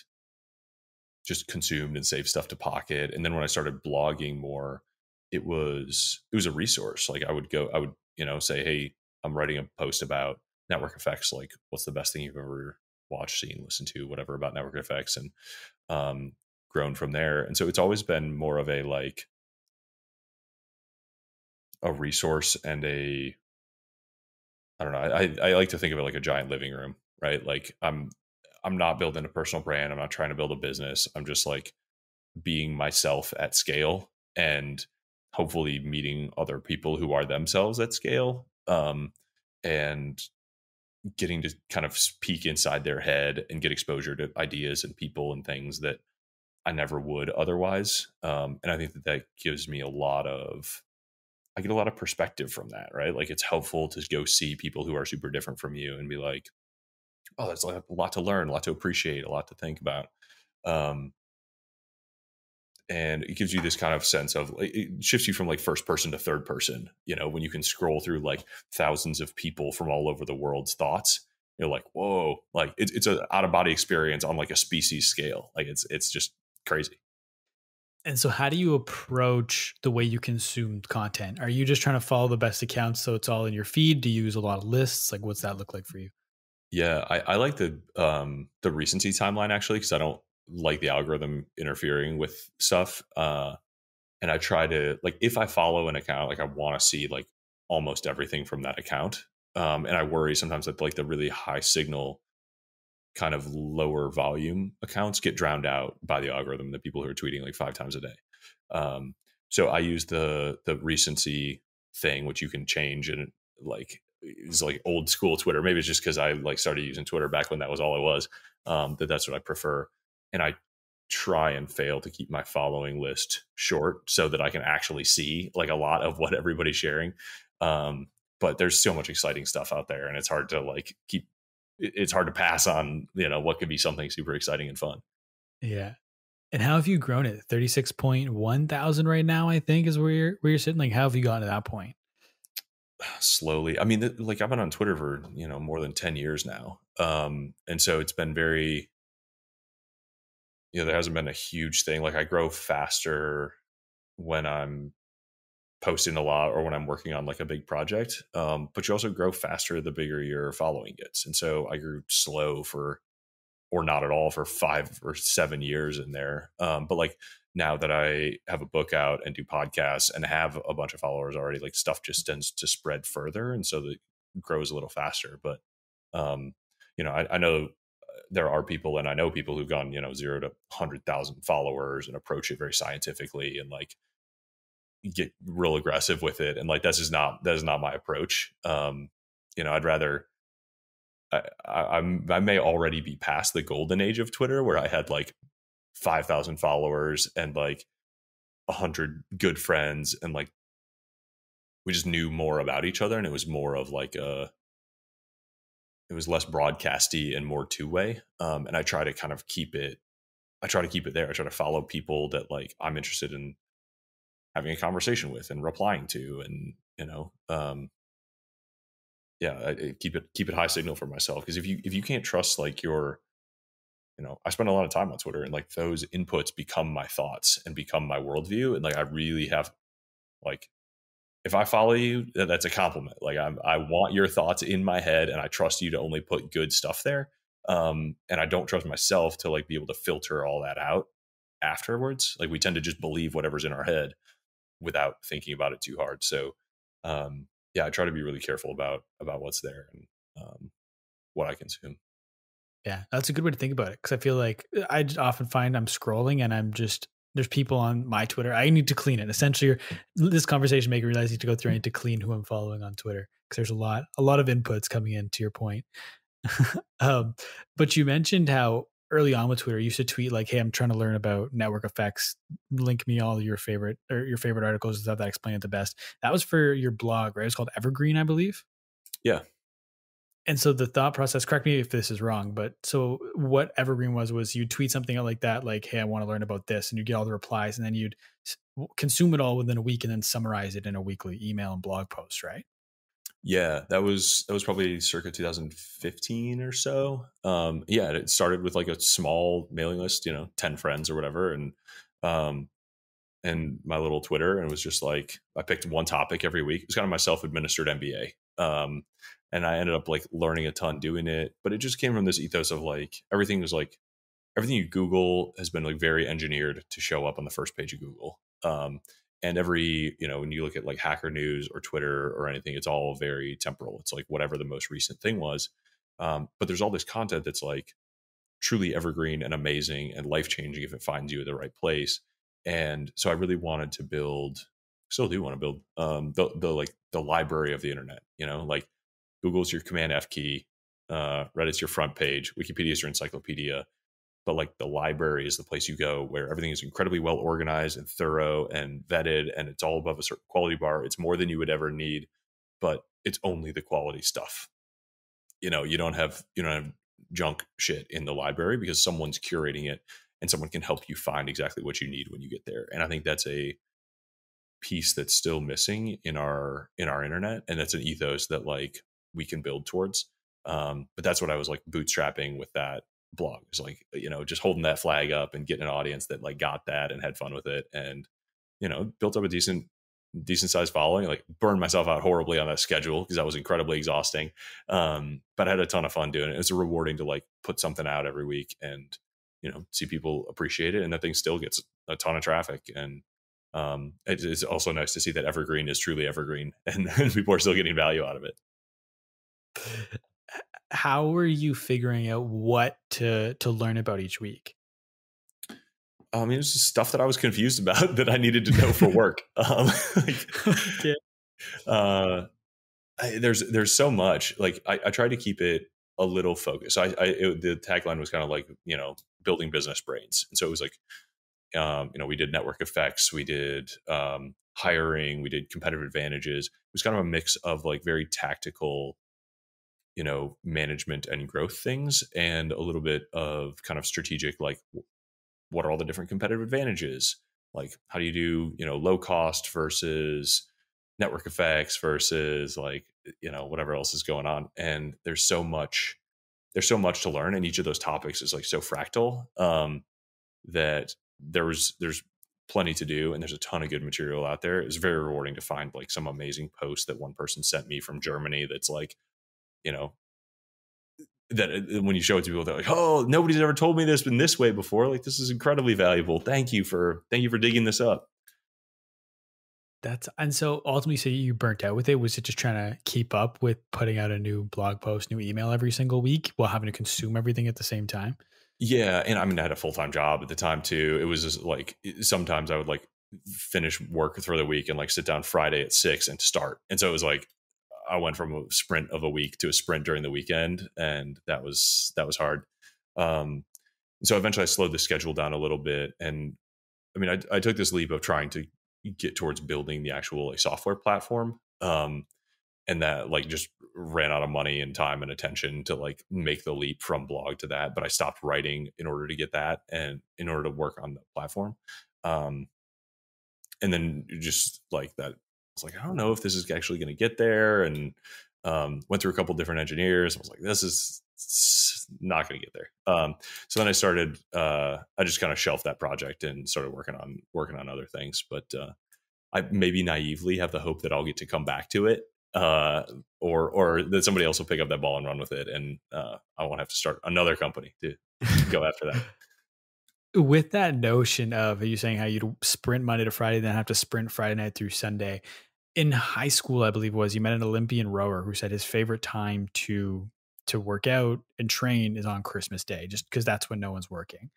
just consumed and saved stuff to pocket. And then when I started blogging more, it was a resource. Like I would, you know, say, hey, I'm writing a post about network effects. Like what's the best thing you've ever watched, seen, listened to, whatever about network effects, and grown from there. And so it's always been more of a, like a resource and a, I don't know. I like to think of it like a giant living room, right? Like I'm not building a personal brand. I'm not trying to build a business. I'm just like being myself at scale and hopefully meeting other people who are themselves at scale, and getting to kind of peek inside their head and get exposure to ideas and people and things that I never would otherwise. And I think that gives me I get a lot of perspective from that, right? Like it's helpful to go see people who are super different from you and be like, oh, that's a lot to learn, a lot to appreciate, a lot to think about. And it gives you this kind of sense of, it shifts you from like first person to third person, you know, when you can scroll through like thousands of people from all over the world's thoughts, you're like, whoa, like it's an out of body experience on like a species scale. Like it's just crazy. And so how do you approach the way you consume content? Are you just trying to follow the best accounts so it's all in your feed? Do you use a lot of lists? Like what's that look like for you? Yeah, I like the recency timeline actually, because I don't like the algorithm interfering with stuff. And I try to, like, if I follow an account, like I want to see like almost everything from that account. And I worry sometimes that like the really high signal kind of lower volume accounts get drowned out by the algorithm, the people who are tweeting like 5 times a day. So I use the recency thing, which you can change, and like it was like old school Twitter. Maybe it's just because I like started using Twitter back when that was all it was, that's what I prefer. And I try and fail to keep my following list short so that I can actually see like a lot of what everybody's sharing. But there's so much exciting stuff out there, and it's hard to like keep, it's hard to pass on, you know, what could be something super exciting and fun. Yeah. And how have you grown it? 36,100 right now, I think, is where you're sitting. Like, how have you gotten to that point? Slowly. I mean, like I've been on Twitter for, you know, more than 10 years now. And so it's been very, you know, there hasn't been a huge thing. Like I grow faster when I'm posting a lot or when I'm working on like a big project. But you also grow faster the bigger your following gets. And so I grew slow or not at all for 5 or 7 years in there. But like now that I have a book out and do podcasts and have a bunch of followers already, like stuff just tends to spread further. And so it grows a little faster. But, you know, I know there are people, and I know people who've gone, you know, 0 to 100,000 followers and approach it very scientifically and like get real aggressive with it. And like, that is not my approach. You know, I'd rather, I may already be past the golden age of Twitter where I had like 5,000 followers and like 100 good friends. And like, we just knew more about each other. And it was more of like, it was less broadcasty and more two-way. And I try to kind of keep it there. I try to follow people that like, I'm interested in having a conversation with and replying to, and, you know, yeah, I keep it high signal for myself, because if you can't trust like your, you know, I spend a lot of time on Twitter, and like those inputs become my thoughts and become my worldview. And like I really have, like, if I follow you, that's a compliment. Like I want your thoughts in my head, and I trust you to only put good stuff there. And I don't trust myself to like be able to filter all that out afterwards. Like we tend to just believe whatever's in our head without thinking about it too hard. So yeah, I try to be really careful about what's there and what I consume. Yeah, that's a good way to think about it, because I feel like I often find I'm scrolling and I'm just, there's people on my Twitter. I need to clean it. Essentially, this conversation made me realize I need to go through and to clean who I'm following on Twitter, because there's a lot of inputs coming in, to your point. But you mentioned how early on with Twitter, you used to tweet like, hey, I'm trying to learn about network effects. Link me all your favorite articles and stuff that explain it the best. That was for your blog, right? It was called Evergreen, I believe. Yeah. And so the thought process, correct me if this is wrong, but so what Evergreen was you'd tweet something out like that, like, hey, I want to learn about this. And you'd get all the replies, and then you'd consume it all within a week and then summarize it in a weekly email and blog post, right? Yeah, that was probably circa 2015 or so. Yeah, it started with like a small mailing list, you know, 10 friends or whatever, and my little Twitter, and it was just like I picked one topic every week. It was kind of my self-administered MBA, and I ended up like learning a ton doing it. But it just came from this ethos of like everything you Google has been like very engineered to show up on the first page of Google. And every, you know, when you look at like Hacker News or Twitter or anything, it's all very temporal. It's like whatever the most recent thing was. But there's all this content that's like truly evergreen and amazing and life-changing if it finds you at the right place. And so I really wanted to build, still do want to build the library of the internet, you know, like Google's your command F key, Reddit's your front page, Wikipedia's your encyclopedia. But like the library is the place you go where everything is incredibly well organized and thorough and vetted, and it's all above a certain quality bar. It's more than you would ever need, but it's only the quality stuff. You know, you don't have junk shit in the library because someone's curating it, and someone can help you find exactly what you need when you get there. And I think that's a piece that's still missing in our internet, and that's an ethos that like we can build towards. But that's what I was like bootstrapping with that blog. It's like, you know, just holding that flag up and getting an audience that like got that and had fun with it, and, you know, built up a decent sized following. Like burned myself out horribly on that schedule because that was incredibly exhausting, but I had a ton of fun doing it. It's rewarding to like put something out every week and, you know, see people appreciate it, and that thing still gets a ton of traffic. And it's also nice to see that Evergreen is truly evergreen, and people are still getting value out of it. How were you figuring out what to learn about each week? I mean, it was just stuff that I was confused about that I needed to know for work. Like, yeah. There's so much. Like I try to keep it a little focused. The tagline was kind of like, you know, building business brains. And so it was like, you know, we did network effects, we did hiring, we did competitive advantages. It was kind of a mix of like very tactical, you know, management and growth things, and a little bit of kind of strategic, like what are all the different competitive advantages? Like how do you do, you know, low cost versus network effects versus like, you know, whatever else is going on. And there's so much to learn. And each of those topics is like so fractal that there's plenty to do. And there's a ton of good material out there. It's very rewarding to find like some amazing post that one person sent me from Germany. That's like, you know, that when you show it to people, they're like, oh, nobody's ever told me this in this way before. Like, this is incredibly valuable. Thank you for digging this up. And so ultimately, so you burnt out with it. Was it just trying to keep up with putting out a new blog post, new email every single week while having to consume everything at the same time? Yeah. And I mean, I had a full-time job at the time too. It was just like, sometimes I would like finish work for the week and like sit down Friday at 6 and start. And so it was like, I went from a sprint of a week to a sprint during the weekend. And that was hard. So eventually I slowed the schedule down a little bit. And I mean, I took this leap of trying to get towards building the actual like, software platform. And that like just ran out of money and time and attention to like make the leap from blog to that. But I stopped writing in order to get that and in order to work on the platform. And then just like that, I was like, I don't know if this is actually going to get there. And went through a couple different engineers. I was like, this is not going to get there. So then I started, I just kind of shelved that project and started working on other things. But I maybe naively have the hope that I'll get to come back to it or that somebody else will pick up that ball and run with it. And I won't have to start another company to go after that. With that notion of you saying how you'd sprint Monday to Friday, then have to sprint Friday night through Sunday. In high school, I believe it was, you met an Olympian rower who said his favorite time to work out and train is on Christmas Day, just because that's when no one's working.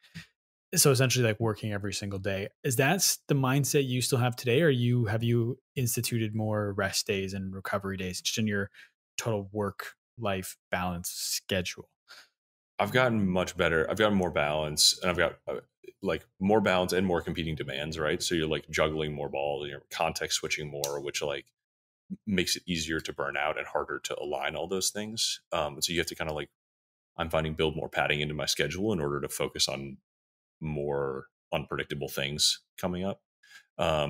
So essentially like working every single day. Is that the mindset you still have today? Or have you instituted more rest days and recovery days just in your total work life balance schedule? I've gotten much better. I've gotten more balance, and I've got like more balance and more competing demands, right? So you're like juggling more balls, you're context switching more, which like makes it easier to burn out and harder to align all those things. So you have to kind of like, I'm finding build more padding into my schedule in order to focus on more unpredictable things coming up. So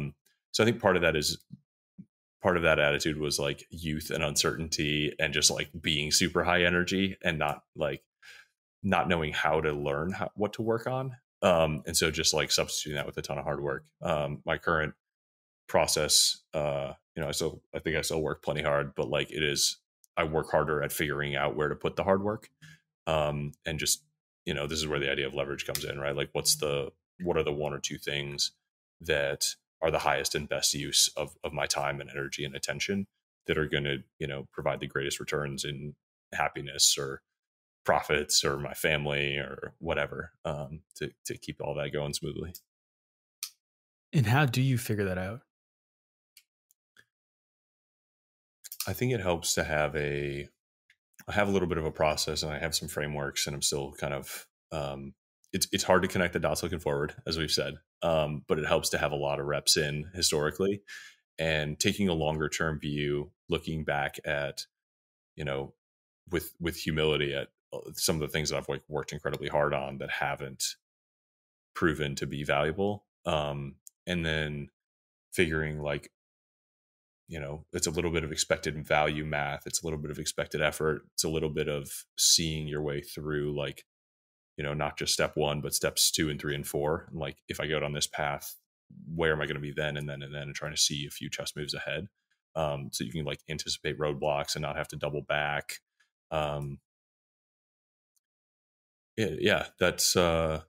I think part of that attitude was like youth and uncertainty and just like being super high energy and not knowing how to learn what to work on. And so just like substituting that with a ton of hard work. My current process, you know, I think I still work plenty hard, but like I work harder at figuring out where to put the hard work. And just, you know, this is where the idea of leverage comes in, right? Like what are the one or two things that are the highest and best use of my time and energy and attention that are going to, you know, provide the greatest returns in happiness or profits or my family or whatever, to keep all that going smoothly. And how do you figure that out? I think it helps to have I have a little bit of a process, and I have some frameworks, and I'm still kind of, it's hard to connect the dots looking forward, as we've said. But it helps to have a lot of reps in historically, and taking a longer term view, looking back at, you know, with humility at some of the things that I've like worked incredibly hard on that haven't proven to be valuable. And then figuring like, you know, it's a little bit of expected value math. It's a little bit of expected effort. It's a little bit of seeing your way through, like, you know, not just step one, but steps 2 and 3 and 4. And like, if I go down this path, where am I going to be then? And then and trying to see a few chess moves ahead. So you can like anticipate roadblocks and not have to double back. Yeah, that's, I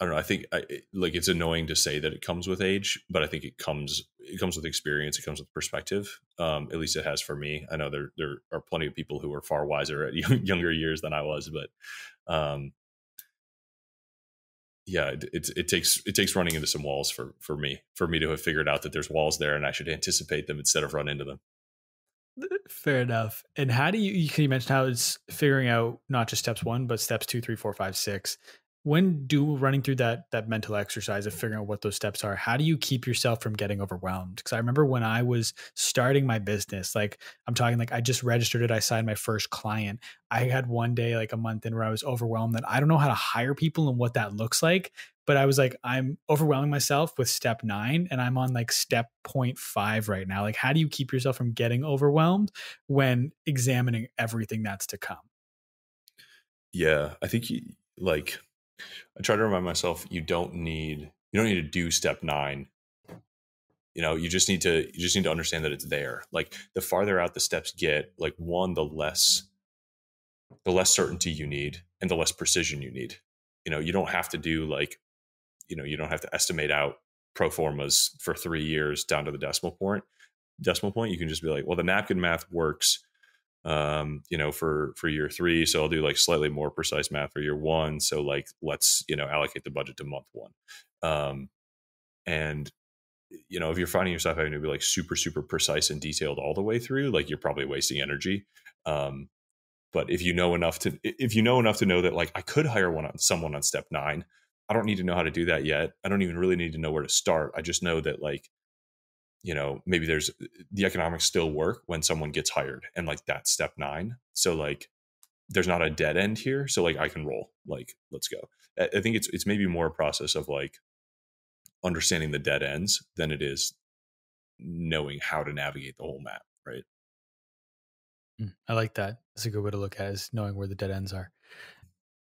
don't know. I think like, it's annoying to say that it comes with age, but I think it comes with experience. It comes with perspective. At least it has for me. I know there are plenty of people who are far wiser at younger years than I was, but, yeah, it takes running into some walls for me to have figured out that there's walls there and I should anticipate them instead of run into them. Fair enough. And how do you mentioned how it's figuring out not just steps one, but steps 2, 3, 4, 5, 6. When running through that mental exercise of figuring out what those steps are, how do you keep yourself from getting overwhelmed? Because I remember when I was starting my business, I just registered it. I signed my first client. I had one day, like a month in, where I was overwhelmed that I don't know how to hire people and what that looks like. But I was like, I'm overwhelming myself with step 9 and I'm on like step 0.5 right now. Like, how do you keep yourself from getting overwhelmed when examining everything that's to come? Yeah, I think I try to remind myself, you don't need to do step 9. You know, you just need to understand that it's there. Like, the farther out the steps get, like, one, the less certainty you need and the less precision you need. You know, you don't have to do you don't have to estimate out pro formas for 3 years down to the decimal point. You can just be like, well, the napkin math works, for year 3. So I'll do like slightly more precise math for year 1. So like, let's, allocate the budget to month 1. And if you're finding yourself having to be like super, super precise and detailed all the way through, like, you're probably wasting energy. But if you know enough to know that, like, I could hire someone on step 9, I don't need to know how to do that yet. I don't even really need to know where to start. I just know that, like, maybe the economics still work when someone gets hired, and like, that's step 9. So like, there's not a dead end here. So like, I can roll, like, let's go. I think it's maybe more a process of like understanding the dead ends than it is knowing how to navigate the whole map. Right. I like that. That's a good way to look at it, is knowing where the dead ends are.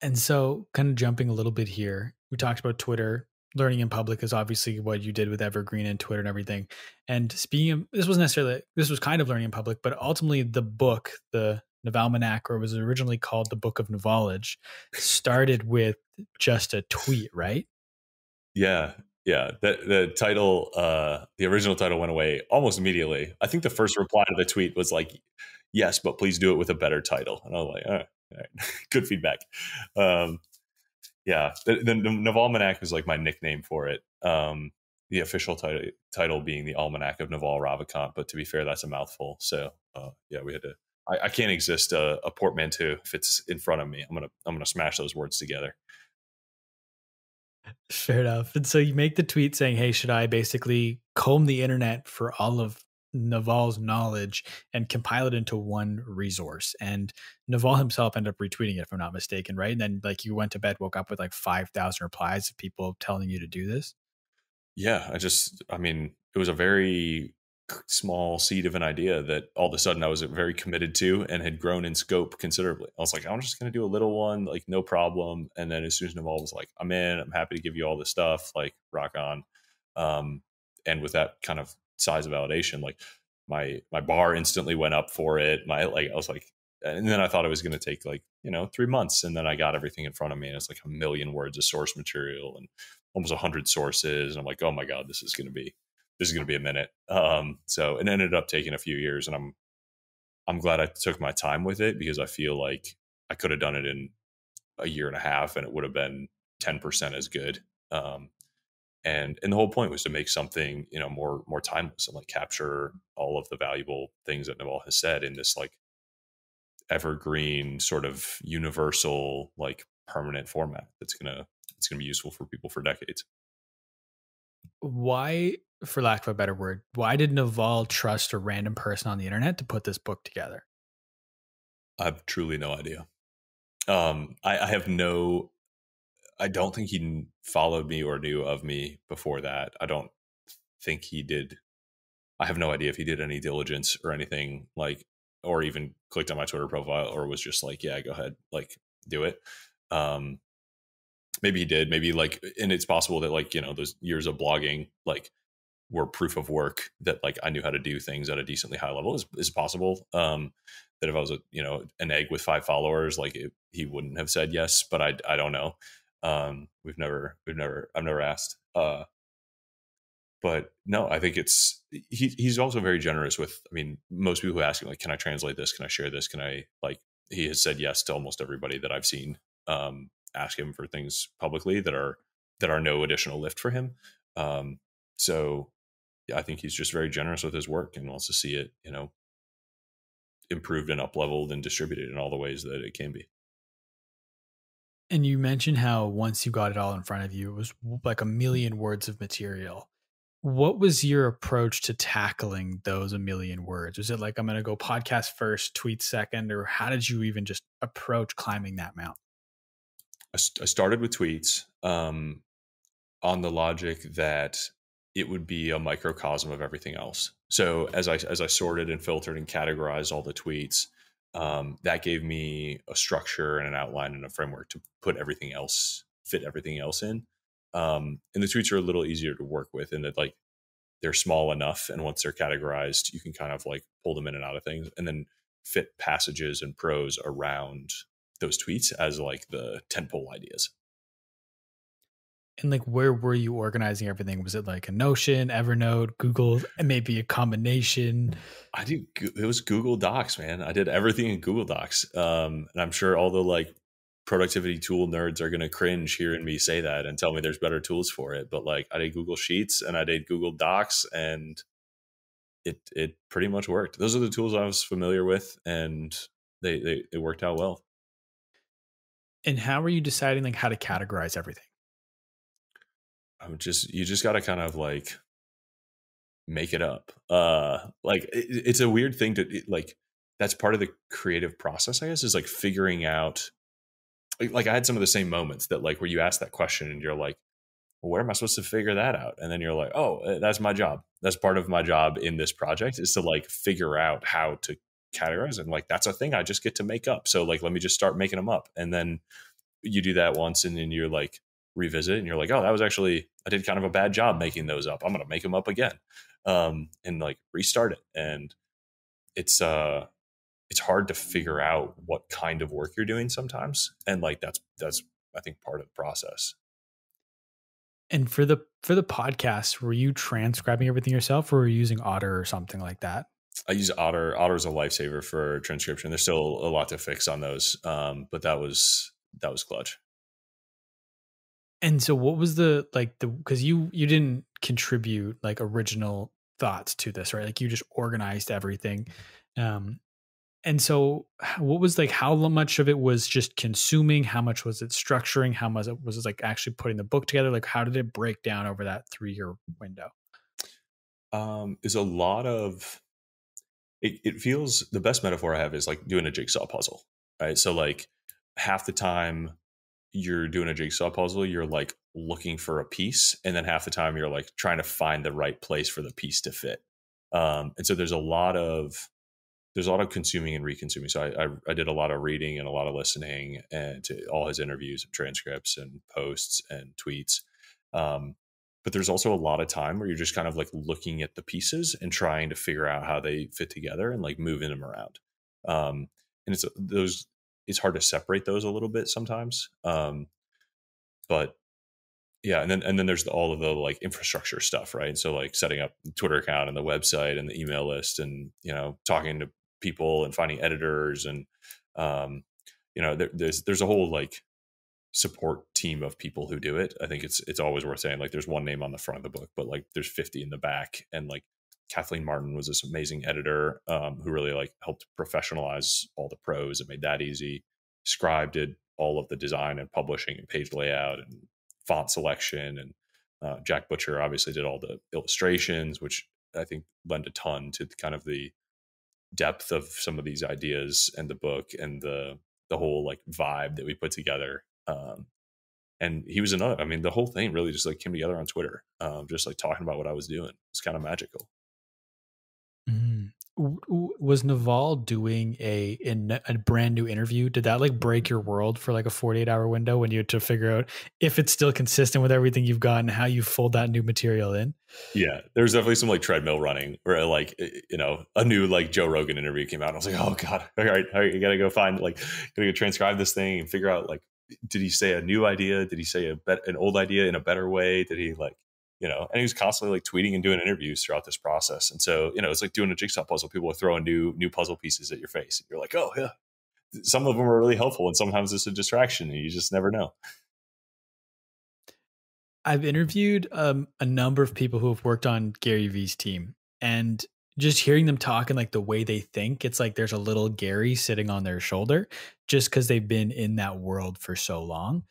And so, kind of jumping a little bit here, we talked about Twitter. Learning in public is obviously what you did with Evergreen and Twitter and everything. And speaking of, this was kind of learning in public, but ultimately the book, the Navalmanack, or it was originally called the Book of Knowledge, started with just a tweet, right? Yeah. Yeah, the title, the original title went away almost immediately. I think the first reply to the tweet was like, yes, but please do it with a better title. And I was like, all right. Good feedback. Yeah, the Navalmanack was like my nickname for it. The official title being The Almanack of Naval Ravikant. But to be fair, that's a mouthful. So yeah, we had to, I can't exist a portmanteau if it's in front of me. I'm going to smash those words together. Fair enough. And so you make the tweet saying, hey, should I basically comb the internet for all of Naval's knowledge and compile it into one resource? And Naval himself ended up retweeting it, if I'm not mistaken, right? And then, like, you went to bed, woke up with like 5,000 replies of people telling you to do this. Yeah, it was a very small seed of an idea that all of a sudden I was very committed to and had grown in scope considerably. I was like, I'm just going to do a little one, like, no problem. And then as soon as Naval was like, I'm in, I'm happy to give you all this stuff, like, rock on. And with that kind of size of validation, like, my bar instantly went up for it. And then I thought it was going to take 3 months. And then I got everything in front of me, and it's like 1,000,000 words of source material and almost 100 sources. And I'm like, oh my God, this is going to be a minute. So it ended up taking a few years, and I'm glad I took my time with it, because I feel like I could have done it in a year and a half and it would have been 10% as good. And the whole point was to make something, more timeless, and like capture all of the valuable things that Naval has said in this like evergreen sort of universal, like permanent format that's going to be useful for people for decades. Why, for lack of a better word, why did Naval trust a random person on the internet to put this book together? I have truly no idea. I don't think he followed me or knew of me before that. I don't think he did. I have no idea if he did any diligence or anything, like, or even clicked on my Twitter profile, or was just like, yeah, go ahead, like, do it. Maybe he did, maybe like, and it's possible that like, those years of blogging, like, were proof of work that like I knew how to do things at a decently high level. Is possible that if I was an egg with 5 followers, like he wouldn't have said yes, but I don't know. I've never asked. But no, I think he's also very generous with, most people who ask him like, can I translate this? Can I share this? Can I, like, he has said yes to almost everybody that I've seen, ask him for things publicly that are no additional lift for him. So yeah, I think he's just very generous with his work and wants to see it, improved and up-leveled and distributed in all the ways that it can be. And you mentioned how once you got it all in front of you, it was like 1,000,000 words of material. What was your approach to tackling those 1,000,000 words? Was it like, I'm going to go podcast first, tweet second, or how did you even just approach climbing that mountain? I started with tweets on the logic that it would be a microcosm of everything else. So as I sorted and filtered and categorized all the tweets, that gave me a structure and an outline and a framework to put everything else, fit everything else in. And the tweets are a little easier to work with in that, like, they're small enough. And once they're categorized, you can kind of like pull them in and out of things and then fit passages and prose around those tweets as like the tentpole ideas. And like, where were you organizing everything? Was it like a Notion, Evernote, Google, and maybe a combination? It was Google Docs, man. I did everything in Google Docs. And I'm sure all the like productivity tool nerds are going to cringe hearing me say that and tell me there's better tools for it. But like, I did Google Sheets and I did Google Docs, and it pretty much worked. Those are the tools I was familiar with, and they worked out well. And how were you deciding like how to categorize everything? You just got to kind of like make it up. Like it's a weird thing to like, that's part of the creative process, I guess, is like figuring out, like I had some of the same moments that like, where you ask that question and you're like, well, where am I supposed to figure that out? And then you're like, oh, that's my job. That's part of my job in this project is to like figure out how to categorize. And like, that's a thing I just get to make up. So like, let me just start making them up. And then you do that once and then you're like, revisit and you're like, oh, that was actually, I did kind of a bad job making those up. I'm going to make them up again. And like restart it. And it's hard to figure out what kind of work you're doing sometimes. And like, that's I think part of the process. And for the podcast, were you transcribing everything yourself, or were you using Otter or something like that? I use Otter. Otter is a lifesaver for transcription. There's still a lot to fix on those. But that was clutch. And so what was because you didn't contribute like original thoughts to this, right? Like you just organized everything. And so what was like, how much of it was just consuming? How much was it structuring? How much was it like actually putting the book together? Like how did it break down over that 3-year window? Is a lot of, it feels, the best metaphor I have is like doing a jigsaw puzzle, right? So like half the time you're doing a jigsaw puzzle, you're like looking for a piece. And then half the time you're like trying to find the right place for the piece to fit. And so there's a lot of consuming and reconsuming. So I did a lot of reading and a lot of listening and to all his interviews and transcripts and posts and tweets. But there's also a lot of time where you're just kind of like looking at the pieces and trying to figure out how they fit together and like moving them around. And it's hard to separate those a little bit sometimes. But yeah. And then there's all of the like infrastructure stuff, right? So like setting up the Twitter account and the website and the email list and, you know, talking to people and finding editors and, you know, there's a whole like support team of people who do it. I think it's always worth saying, like, there's one name on the front of the book, but like there's 50 in the back. And like Kathleen Martin was this amazing editor who really like helped professionalize all the prose and made that easy. Scribe did all of the design and publishing and page layout and font selection. And Jack Butcher obviously did all the illustrations, which I think lend a ton to kind of the depth of some of these ideas and the book and the whole like vibe that we put together. And he was another, I mean, the whole thing really just like came together on Twitter, just like talking about what I was doing. It's kind of magical. Was Naval doing a brand new interview? Did that like break your world for like a 48-hour window when you had to figure out if it's still consistent with everything you've got and how you fold that new material in? Yeah, there's definitely some like treadmill running where like, you know, a new like Joe Rogan interview came out. I was like, oh God, all right, you gotta go find like, gotta go transcribe this thing and figure out like, did he say a new idea? Did he say an old idea in a better way? Did he like, you know, and he was constantly like tweeting and doing interviews throughout this process. And so, you know, it's like doing a jigsaw puzzle. People are throwing new puzzle pieces at your face. And you're like, oh yeah, some of them are really helpful. And sometimes it's a distraction and you just never know. I've interviewed a number of people who have worked on Gary V's team, and just hearing them talk and like the way they think, it's like there's a little Gary sitting on their shoulder just because they've been in that world for so long.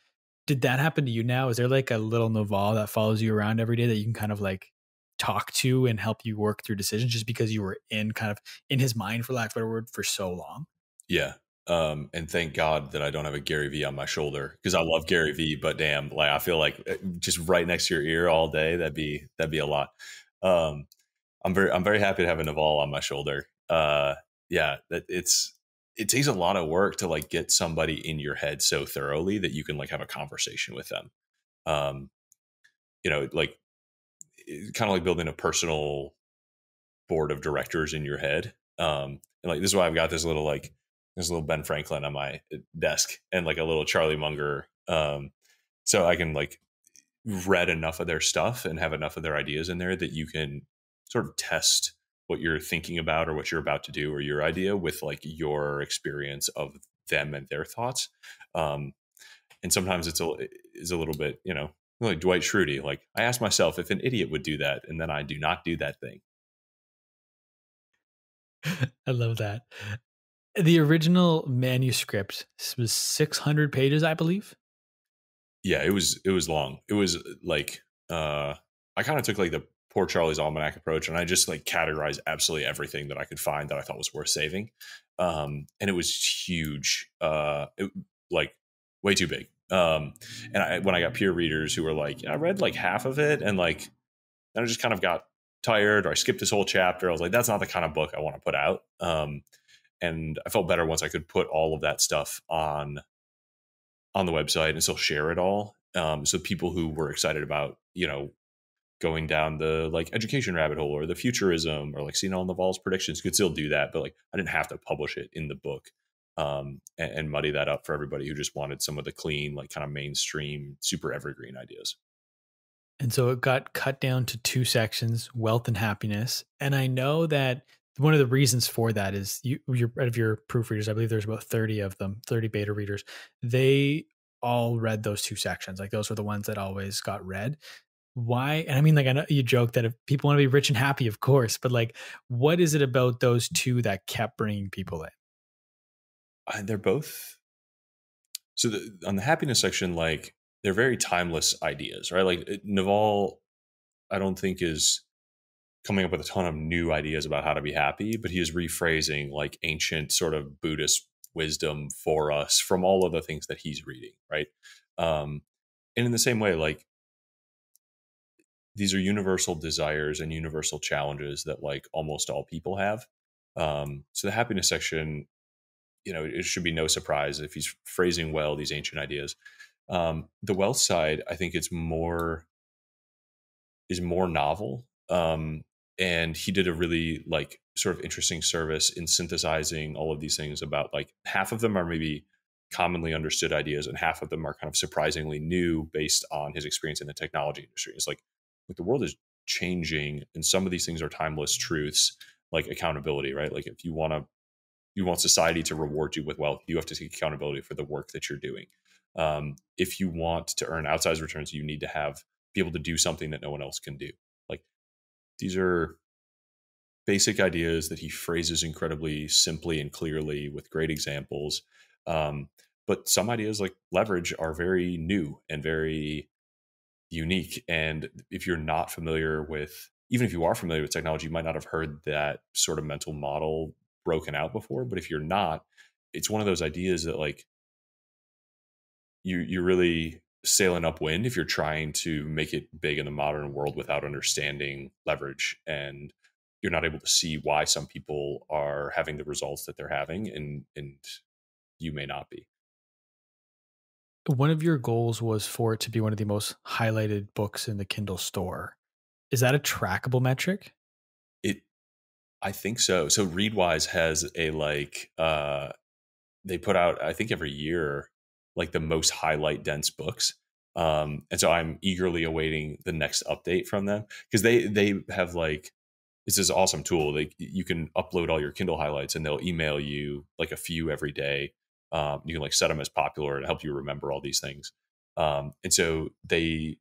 Did that happen to you now? Is there like a little Naval that follows you around every day that you can kind of like talk to and help you work through decisions just because you were in kind of in his mind, for lack of a better word, for so long? Yeah. And thank God that I don't have a Gary V on my shoulder, because I love Gary V, but damn, like I feel like just right next to your ear all day, that'd be a lot. I'm very happy to have a Naval on my shoulder. Yeah, it takes a lot of work to like get somebody in your head so thoroughly that you can like have a conversation with them. You know, like kind of like building a personal board of directors in your head. And like this is why I've got this little like Ben Franklin on my desk and like a little Charlie Munger. So I can like read enough of their stuff and have enough of their ideas in there that you can sort of test what you're thinking about or what you're about to do or your idea with like your experience of them and their thoughts. And sometimes it's a little bit, you know, like Dwight Schrute, like I asked myself if an idiot would do that, and then I do not do that thing. I love that. The original manuscript was 600 pages, I believe. Yeah, it was long. It was like, I kind of took like the Poor Charlie's Almanack approach, and I just like categorized absolutely everything that I could find that I thought was worth saving. And it was huge, like way too big. And when I got peer readers who were like, I read like half of it and like, then I just kind of got tired, or I skipped this whole chapter. I was like, that's not the kind of book I want to put out. And I felt better once I could put all of that stuff on the website and still share it all. So people who were excited about, you know, going down the like education rabbit hole or the futurism or like seeing all Naval's predictions could still do that. But like, I didn't have to publish it in the book, and muddy that up for everybody who just wanted some of the clean, like kind of mainstream, super evergreen ideas. And so it got cut down to two sections, wealth and happiness. And I know that one of the reasons for that is out of your proofreaders, I believe there's about 30 of them, 30 beta readers. They all read those two sections. Like those were the ones that always got read. Why? And I mean, like, I know you joke that if people want to be rich and happy, of course, but like, what is it about those two that kept bringing people in? They're both. So on the happiness section, like they're very timeless ideas, right? Like Naval, I don't think is coming up with a ton of new ideas about how to be happy, but he is rephrasing like ancient sort of Buddhist wisdom for us from all of the things that he's reading, right? And in the same way, like these are universal desires and universal challenges that like almost all people have. So the happiness section, you know, it should be no surprise if he's phrasing well these ancient ideas. The wealth side, I think it's more novel. And he did a really like sort of interesting service in synthesizing all of these things about like half of them are maybe commonly understood ideas and half of them are kind of surprisingly new based on his experience in the technology industry. It's like the world is changing and some of these things are timeless truths, like accountability, right? Like if you want society to reward you with wealth, you have to take accountability for the work that you're doing. If you want to earn outsized returns, you need to be able to do something that no one else can do. These are basic ideas that he phrases incredibly simply and clearly with great examples. But some ideas like leverage are very new and very unique. And if you're not familiar with, even if you are familiar with technology, you might not have heard that sort of mental model broken out before. But if you're not, it's one of those ideas that like you're really sailing upwind if you're trying to make it big in the modern world without understanding leverage, and you're not able to see why some people are having the results that they're having and you may not be. One of your goals was for it to be one of the most highlighted books in the Kindle store. Is that a trackable metric? I think so. So Readwise has a like they put out, I think every year, like the most highlight dense books. And so I'm eagerly awaiting the next update from them, because they have like, this is an awesome tool. Like you can upload all your Kindle highlights and they'll email you like a few every day. You can like set them as popular and help you remember all these things. And so they,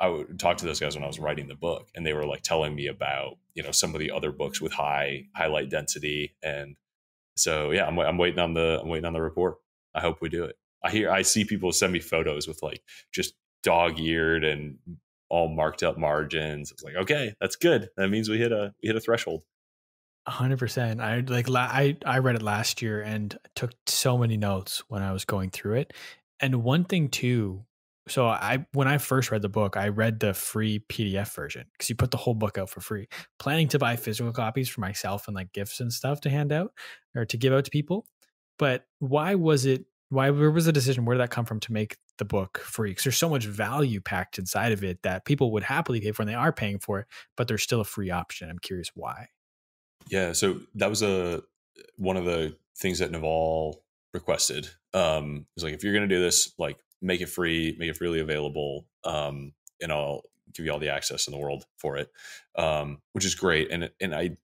I would talk to those guys when I was writing the book, and they were like telling me about, you know, some of the other books with high light density. And so, yeah, I'm waiting on the report. I hope we do it. I see people send me photos with like just dog-eared and all marked up margins. It's like, okay, that's good. That means we hit a threshold. 100%. I read it last year and took so many notes when I was going through it. And one thing too, so when I first read the book, I read the free PDF version because you put the whole book out for free. Planning to buy physical copies for myself and like gifts and stuff to hand out or to give out to people. But where was the decision? Where did that come from to make the book free? Because there's so much value packed inside of it that people would happily pay for, and they are paying for it, but there's still a free option. I'm curious why. Yeah, so that was one of the things that Naval requested. It was like, if you're going to do this, like make it freely available, and I'll give you all the access in the world for it, which is great. And I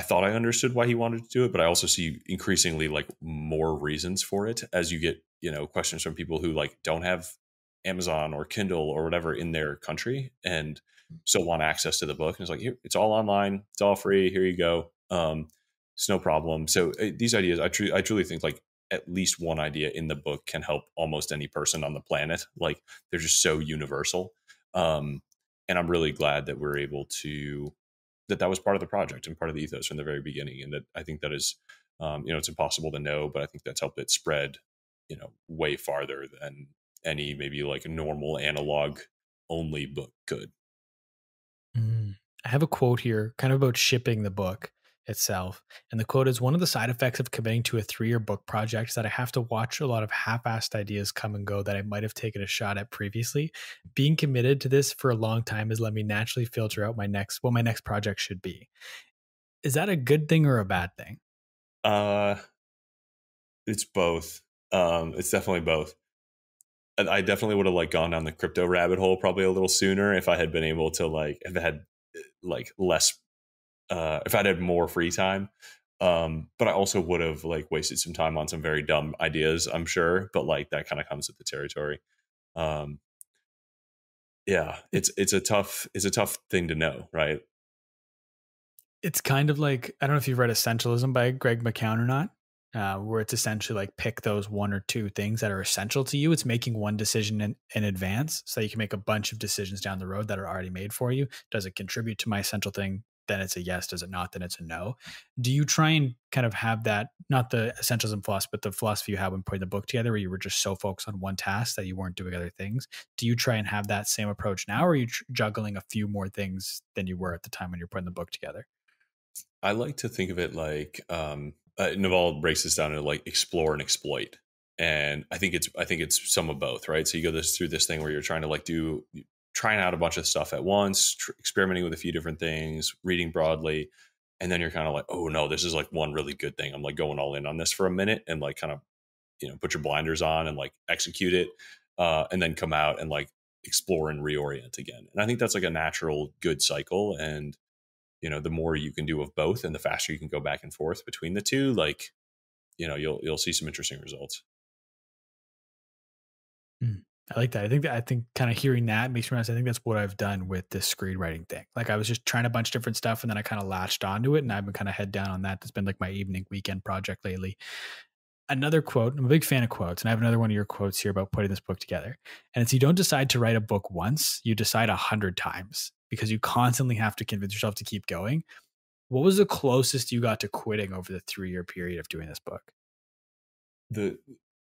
thought I understood why he wanted to do it, but I also see increasingly like more reasons for it as you get, you know, questions from people who like don't have Amazon or Kindle or whatever in their country and still want access to the book. And it's like, here, it's all online. It's all free. Here you go. It's no problem. So these ideas, I truly think like at least one idea in the book can help almost any person on the planet. Like they're just so universal. And I'm really glad that we're able to, that was part of the project and part of the ethos from the very beginning. And that I think that is, you know, it's impossible to know, but I think that's helped it spread, you know, way farther than any maybe like a normal analog only book could. I have a quote here kind of about shipping the book itself. And the quote is, one of the side effects of committing to a 3-year book project is that I have to watch a lot of half-assed ideas come and go that I might have taken a shot at previously. Being committed to this for a long time has let me naturally filter out my next project should be. Is that a good thing or a bad thing? It's both. It's definitely both. I definitely would have like gone down the crypto rabbit hole probably a little sooner if I had been able to like have had like less, if I'd had more free time. But I also would have like wasted some time on some very dumb ideas, I'm sure. But like that kind of comes with the territory. Yeah, it's a tough thing to know, right? It's kind of like, I don't know if you've read Essentialism by Greg McCown or not. Where it's essentially like pick those one or two things that are essential to you. It's making one decision in advance so you can make a bunch of decisions down the road that are already made for you. Does it contribute to my essential thing? Then it's a yes. Does it not? Then it's a no. Do you try and kind of have that, not the essentialism philosophy, but the philosophy you had when putting the book together where you were just so focused on one task that you weren't doing other things? Do you try and have that same approach now, or are you juggling a few more things than you were at the time when you're putting the book together? I like to think of it like, Naval breaks this down into like explore and exploit. And I think it's some of both, right? So you go through this thing where you're trying to like trying out a bunch of stuff at once, experimenting with a few different things, reading broadly. And then you're kind of like, oh no, this is like one really good thing. I'm like going all in on this for a minute and like kind of, you know, put your blinders on and like execute it, and then come out and like explore and reorient again. And I think that's like a natural good cycle. And you know, the more you can do of both and the faster you can go back and forth between the two, like, you know, you'll see some interesting results. I like that. I think kind of hearing that makes me realize I think that's what I've done with this screenwriting thing. Like I was just trying a bunch of different stuff and then I kind of latched onto it and I've been kind of head down on that. That's been like my weekend project lately. Another quote, I'm a big fan of quotes, and I have another one of your quotes here about putting this book together. And it's, you don't decide to write a book once, you decide 100 times. Because you constantly have to convince yourself to keep going. What was the closest you got to quitting over the 3-year period of doing this book? The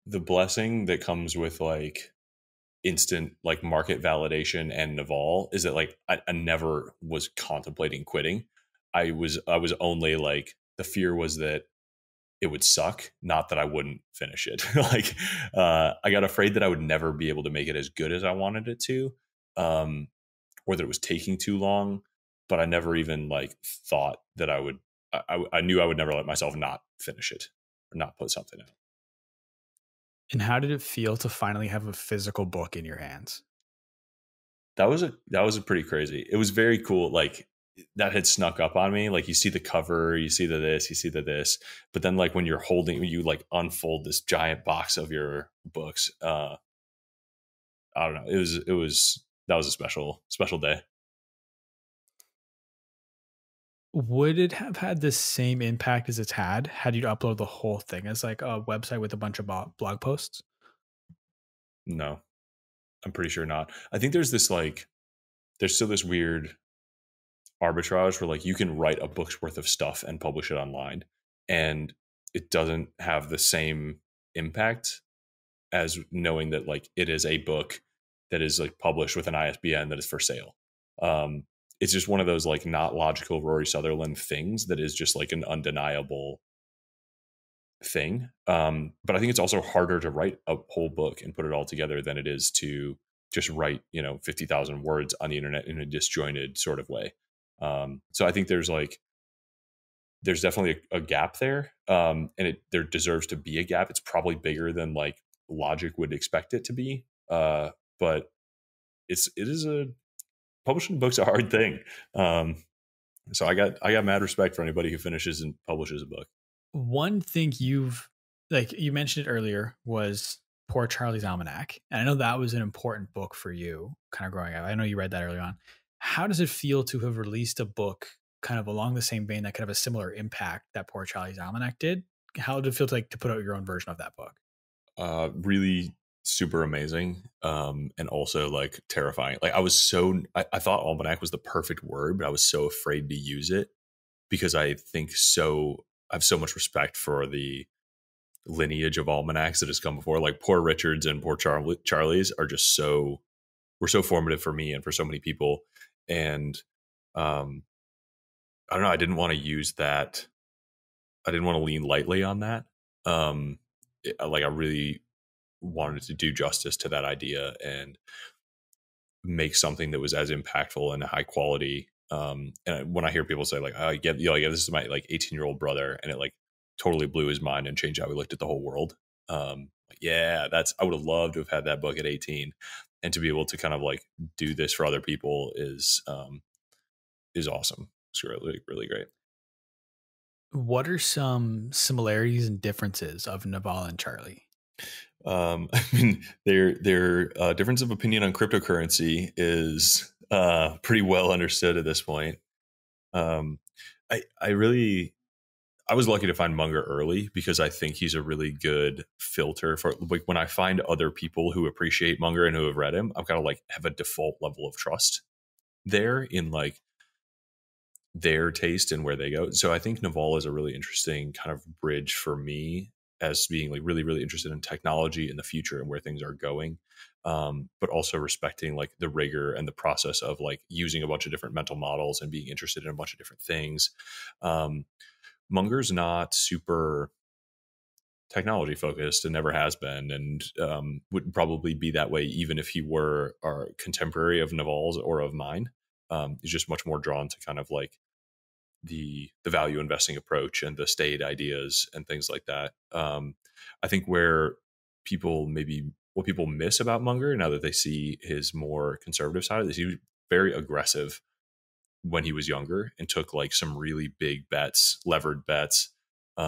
blessing that comes with like instant like market validation and Naval is that like I never was contemplating quitting. I was only like, the fear was that it would suck, not that I wouldn't finish it. Like I got afraid that I would never be able to make it as good as I wanted it to. Or that it was taking too long, but I never even like thought that I knew I would never let myself not finish it or not put something out. And how did it feel to finally have a physical book in your hands? That was pretty crazy. It was very cool. Like that had snuck up on me. Like you see the cover, you see the this, you see the this, but then like when you're holding, you like unfold this giant box of your books. I don't know. It was that was a special day. Would it have had the same impact as it's had you upload the whole thing as like a website with a bunch of blog posts? No, I'm pretty sure not. I think there's still this weird arbitrage where like you can write a book's worth of stuff and publish it online, and it doesn't have the same impact as knowing that like it is a book that is like published with an ISBN that is for sale. It's just one of those like not logical Rory Sutherland things that is just like an undeniable thing. But I think it's also harder to write a whole book and put it all together than it is to just write, 50,000 words on the internet in a disjointed sort of way. So I think there's definitely a gap there. And there deserves to be a gap. It's probably bigger than like logic would expect it to be. But publishing books is a hard thing. So I got mad respect for anybody who finishes and publishes a book. One thing you mentioned it earlier was Poor Charlie's Almanack. And I know that was an important book for you kind of growing up. I know you read that early on. How does it feel to have released a book kind of along the same vein that could have a similar impact that Poor Charlie's Almanack did? How did it feel to put out your own version of that book? Really super amazing. And also like terrifying. Like I thought almanac was the perfect word, but I was so afraid to use it because I have so much respect for the lineage of almanacs that has come before. Like Poor Richards and Poor Charlie's are just were so formative for me and for so many people. And, I don't know. I didn't want to use that. I didn't want to lean lightly on that. I really wanted to do justice to that idea and make something that was as impactful and high quality. And when I hear people say like, this is my like 18-year-old brother, and it like totally blew his mind and changed how he looked at the whole world. I would have loved to have had that book at 18, and to be able to kind of like do this for other people is awesome. It's really, really great. What are some similarities and differences of Naval and Charlie? I mean, their difference of opinion on cryptocurrency is pretty well understood at this point. I was lucky to find Munger early because I think he's a really good filter for like when I find other people who appreciate Munger and who have read him, I've got to like have a default level of trust there in like their taste and where they go. So I think Naval is a really interesting kind of bridge for me as being like really, really interested in technology in the future and where things are going. But also respecting like the rigor and the process of like using a bunch of different mental models and being interested in a bunch of different things. Munger's not super technology focused and never has been, and would probably be that way even if he were our contemporary of Naval's or of mine. He's just much more drawn to kind of like the value investing approach and the stated ideas and things like that. I think what people miss about Munger now that they see his more conservative side is he was very aggressive when he was younger and took like some really big bets, levered bets. He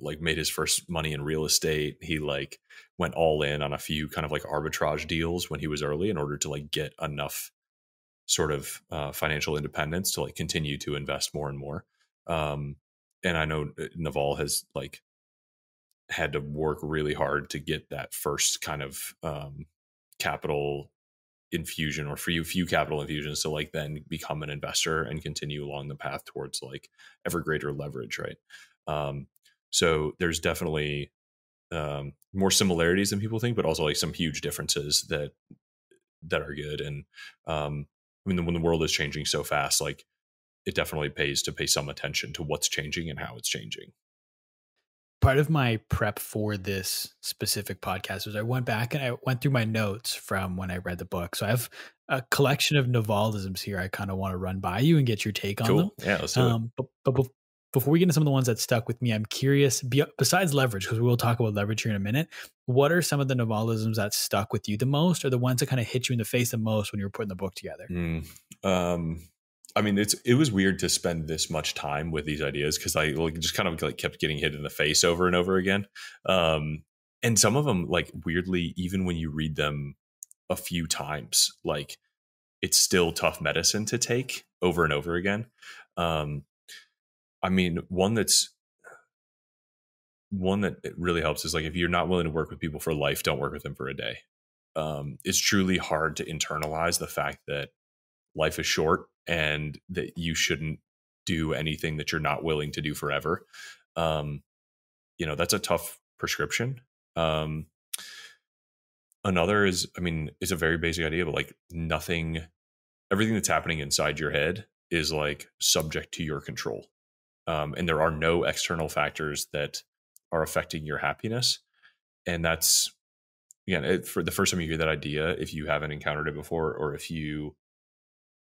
like made his first money in real estate. He like went all in on a few kind of like arbitrage deals when he was early in order to like get enough sort of financial independence to like continue to invest more and more. And I know Naval has like had to work really hard to get that first kind of capital infusion or few capital infusions to like then become an investor and continue along the path towards like ever greater leverage, right? So there's definitely more similarities than people think, but also like some huge differences that are good. And when the world is changing so fast, like it definitely pays to pay some attention to what's changing and how it's changing. Part of my prep for this specific podcast was I went back and I went through my notes from when I read the book. So I have a collection of Navalisms here. I kind of want to run by you and get your take on them. Yeah, let's do it. But before we get into some of the ones that stuck with me, I'm curious, besides leverage, because we'll talk about leverage here in a minute, what are some of the Navalisms that stuck with you the most, or the ones that kind of hit you in the face the most when you were putting the book together? I mean, it was weird to spend this much time with these ideas because I like just kind of like kept getting hit in the face over and over again. And some of them, like, weirdly, even when you read them a few times, like, it's still tough medicine to take over and over again. I mean, one that really helps is, like, if you're not willing to work with people for life, don't work with them for a day. It's truly hard to internalize the fact that life is short and that you shouldn't do anything that you're not willing to do forever. You know, that's a tough prescription. Another is, I mean, it's a very basic idea, but, like, nothing, everything that's happening inside your head is, like, subject to your control. And there are no external factors that are affecting your happiness. And that's, again, for the first time you hear that idea, if you haven't encountered it before, or if you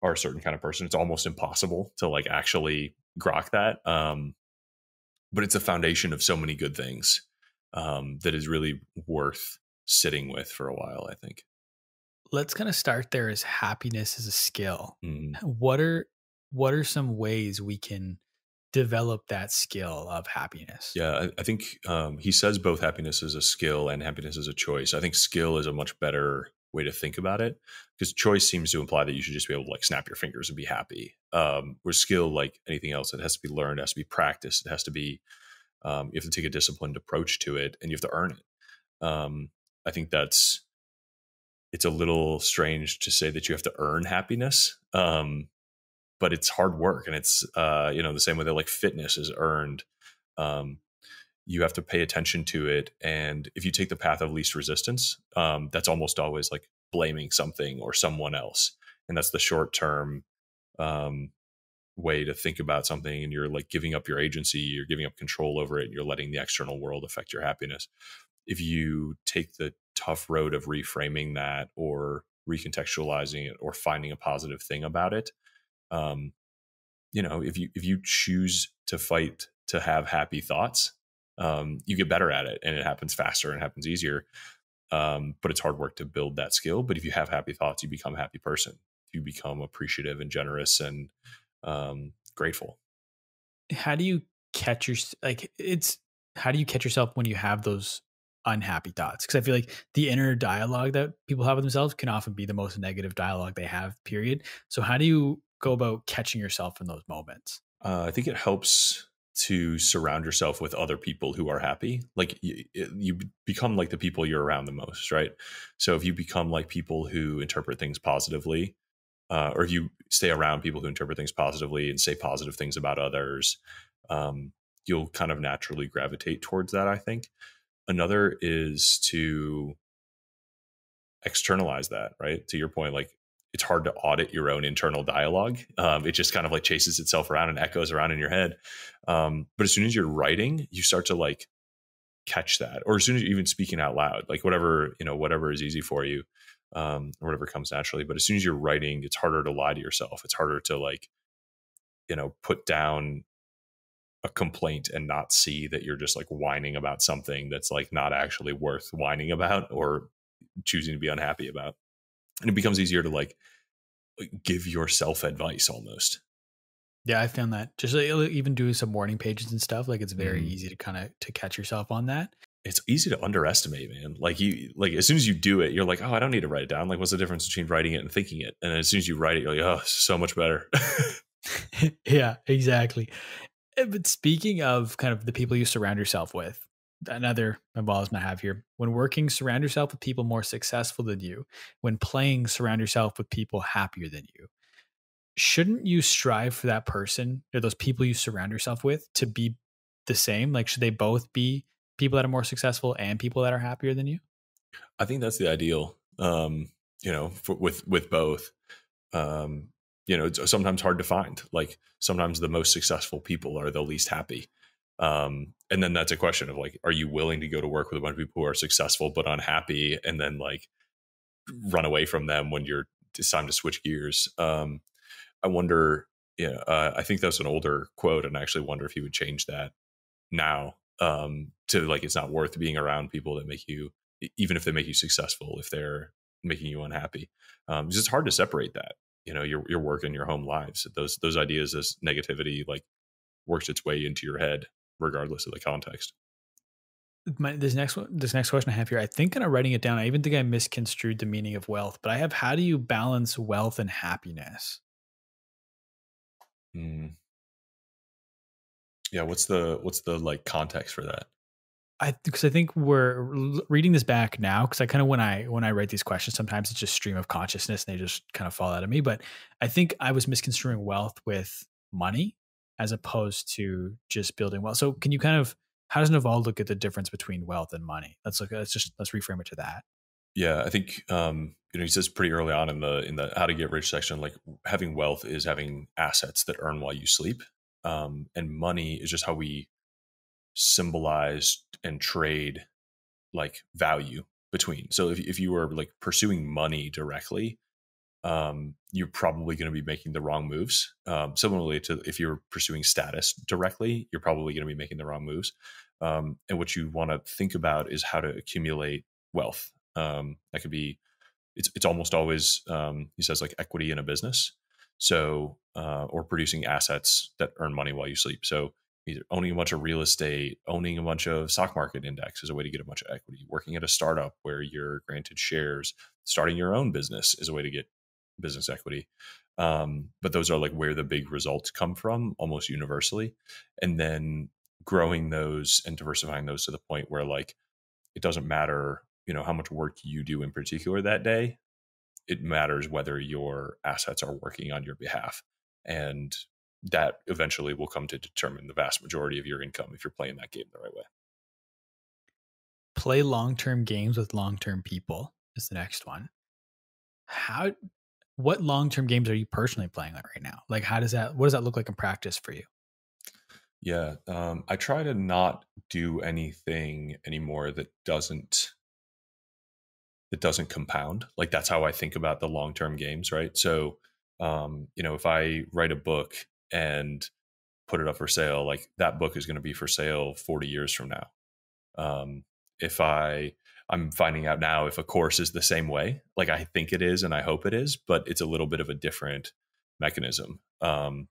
are a certain kind of person, it's almost impossible to, like, actually grok that. But it's a foundation of so many good things that is really worth sitting with for a while, I think. Let's kind of start there as happiness as a skill. Mm. What are some ways we can develop that skill of happiness? Yeah, I think he says both happiness is a skill and happiness is a choice. I think skill is a much better way to think about it, because choice seems to imply that you should just be able to, like, snap your fingers and be happy. Where skill, like anything else, it has to be learned, it has to be practiced, it has to be, you have to take a disciplined approach to it, and you have to earn it. I think it's a little strange to say that you have to earn happiness, but it's hard work, and it's, you know, the same way that, like, fitness is earned. You have to pay attention to it. And if you take the path of least resistance, that's almost always, like, blaming something or someone else. And that's the short term way to think about something. And you're, like, giving up your agency, you're giving up control over it, and you're letting the external world affect your happiness. If you take the tough road of reframing that, or recontextualizing it, or finding a positive thing about it, you know, if you choose to fight to have happy thoughts, you get better at it, and it happens faster and it happens easier. But it's hard work to build that skill. But if you have happy thoughts, you become a happy person. You become appreciative and generous and, grateful. How do you catch your, like, how do you catch yourself when you have those unhappy thoughts? Because I feel like the inner dialogue that people have with themselves can often be the most negative dialogue they have, period. So how do you go about catching yourself in those moments? I think it helps to surround yourself with other people who are happy. Like, you become like the people you're around the most, right? So if you become like people who interpret things positively, or if you stay around people who interpret things positively and say positive things about others, you'll kind of naturally gravitate towards that, I think. Another is to externalize that, right? To your point, like, it's hard to audit your own internal dialogue. It just kind of, like, chases itself around and echoes around in your head. But as soon as you're writing, you start to, like, catch that, or as soon as you're even speaking out loud, like, whatever, you know, whatever is easy for you, or whatever comes naturally. But as soon as you're writing, it's harder to lie to yourself. It's harder to, like, you know, put down a complaint and not see that you're just, like, whining about something that's, like, not actually worth whining about or choosing to be unhappy about. And it becomes easier to, like, give yourself advice almost. Yeah, I found that just, like, even doing some morning pages and stuff, like, it's very easy to kind of catch yourself on that. It's easy to underestimate, man. Like, as soon as you do it, you're like, oh, I don't need to write it down. Like, what's the difference between writing it and thinking it? And then as soon as you write it, you're like, oh, so much better. Yeah, exactly. But speaking of kind of the people you surround yourself with, another embolism I have here: when working, surround yourself with people more successful than you. When playing, surround yourself with people happier than you. Shouldn't you strive for that person, or those people you surround yourself with, to be the same? Like, should they both be people that are more successful and people that are happier than you? I think that's the ideal, you know, with both. You know, it's sometimes hard to find. Like, sometimes the most successful people are the least happy. And then that's a question of, like, are you willing to go to work with a bunch of people who are successful but unhappy, and then, like, run away from them when it's time to switch gears? I wonder, yeah, I think that's an older quote, and I actually wonder if he would change that now, to, like, it's not worth being around people that make you, even if they make you successful, if they're making you unhappy. Because it's hard to separate that, you know, your work and your home lives. Those ideas as negativity, like, works its way into your head, regardless of the context. This next question I have here, I think kind of writing it down, I even think I misconstrued the meaning of wealth, but I have, how do you balance wealth and happiness? Yeah. What's the like context for that? Because I think we're reading this back now, because I kind of, when I write these questions, sometimes it's just stream of consciousness and they just kind of fall out of me. But I think I was misconstruing wealth with money as opposed to just building wealth. So can you kind of, how does Naval look at the difference between wealth and money? Let's reframe it to that. Yeah, I think you know, he says pretty early on in the how to get rich section, like having wealth is having assets that earn while you sleep, and money is just how we symbolize and trade like value between. So if you were like pursuing money directly, you're probably going to be making the wrong moves. Similarly to if you're pursuing status directly, you're probably going to be making the wrong moves. And what you want to think about is how to accumulate wealth. That could be, it's almost always, he says, like equity in a business. So, or producing assets that earn money while you sleep. So either owning a bunch of real estate, owning a bunch of stock market index is a way to get a bunch of equity, working at a startup where you're granted shares, starting your own business is a way to get business equity. But those are like where the big results come from almost universally. And then growing those and diversifying those to the point where like, it doesn't matter, you know, how much work you do in particular that day. It matters whether your assets are working on your behalf. And that eventually will come to determine the vast majority of your income if you're playing that game the right way. Play long-term games with long-term people is the next one. What long-term games are you personally playing on right now? Like, what does that look like in practice for you? Yeah. I try to not do anything anymore that doesn't compound. Like that's how I think about the long-term games. Right. So, you know, if I write a book and put it up for sale, like that book is going to be for sale 40 years from now. I'm finding out now if a course is the same way, like I think it is and I hope it is, but it's a little bit of a different mechanism. You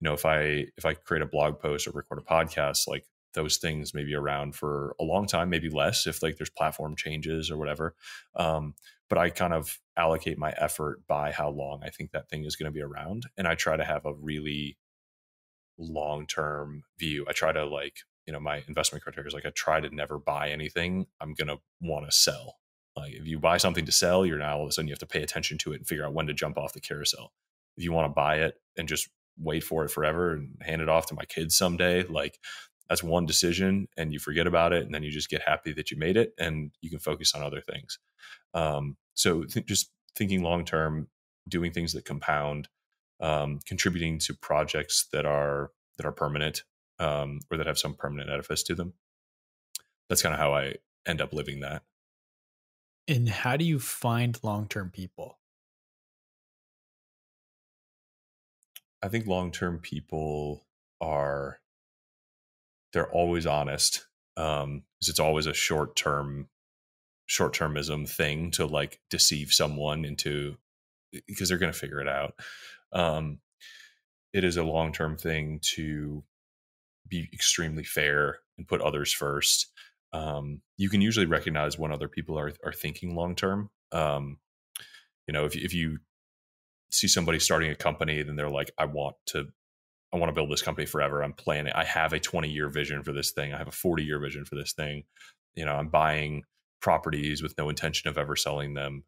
know, if I create a blog post or record a podcast, like those things may be around for a long time, maybe less if like there's platform changes or whatever. But I kind of allocate my effort by how long I think that thing is going to be around. And I try to have a really long-term view. I try to like, you know, my investment criteria is like, I try to never buy anything I'm going to want to sell. Like if you buy something to sell, you're now all of a sudden you have to pay attention to it and figure out when to jump off the carousel. If you want to buy it and just wait for it forever and hand it off to my kids someday, like that's one decision and you forget about it. And then you just get happy that you made it and you can focus on other things. So just thinking long-term, doing things that compound, contributing to projects that are permanent, or that have some permanent edifice to them. That's kind of how I end up living that. And how do you find long-term people? I think long-term people they're always honest. Because it's always a short-termism thing to like deceive someone into, because they're going to figure it out. It is a long-term thing to be extremely fair and put others first. You can usually recognize when other people are thinking long-term. You know, if you see somebody starting a company, then they're like, I want to build this company forever. I'm planning. I have a 20-year vision for this thing. I have a 40-year vision for this thing. You know, I'm buying properties with no intention of ever selling them.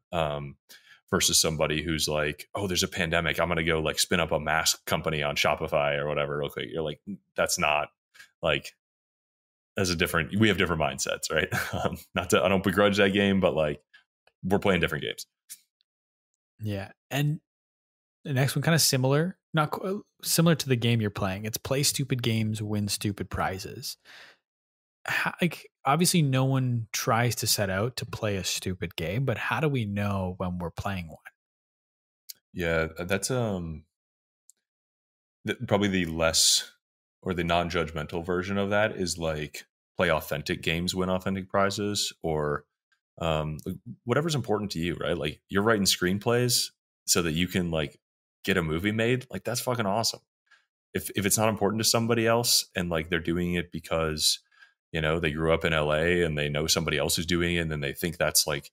Versus somebody who's like, oh, there's a pandemic. I'm going to go like spin up a mask company on Shopify or whatever real quick. You're like, that's not like, that's a different, we have different mindsets, right? I don't begrudge that game, but like we're playing different games. Yeah. And the next one kind of similar, not similar to the game you're playing. It's play stupid games, win stupid prizes. Like obviously no one tries to set out to play a stupid game, but how do we know when we're playing one? Yeah, that's probably the less or the non-judgmental version of that is like play authentic games, win authentic prizes, or whatever's important to you, right? Like you're writing screenplays so that you can like get a movie made. Like that's fucking awesome. If it's not important to somebody else and like they're doing it because You know, they grew up in LA and they know somebody else is doing it, and then they think that's like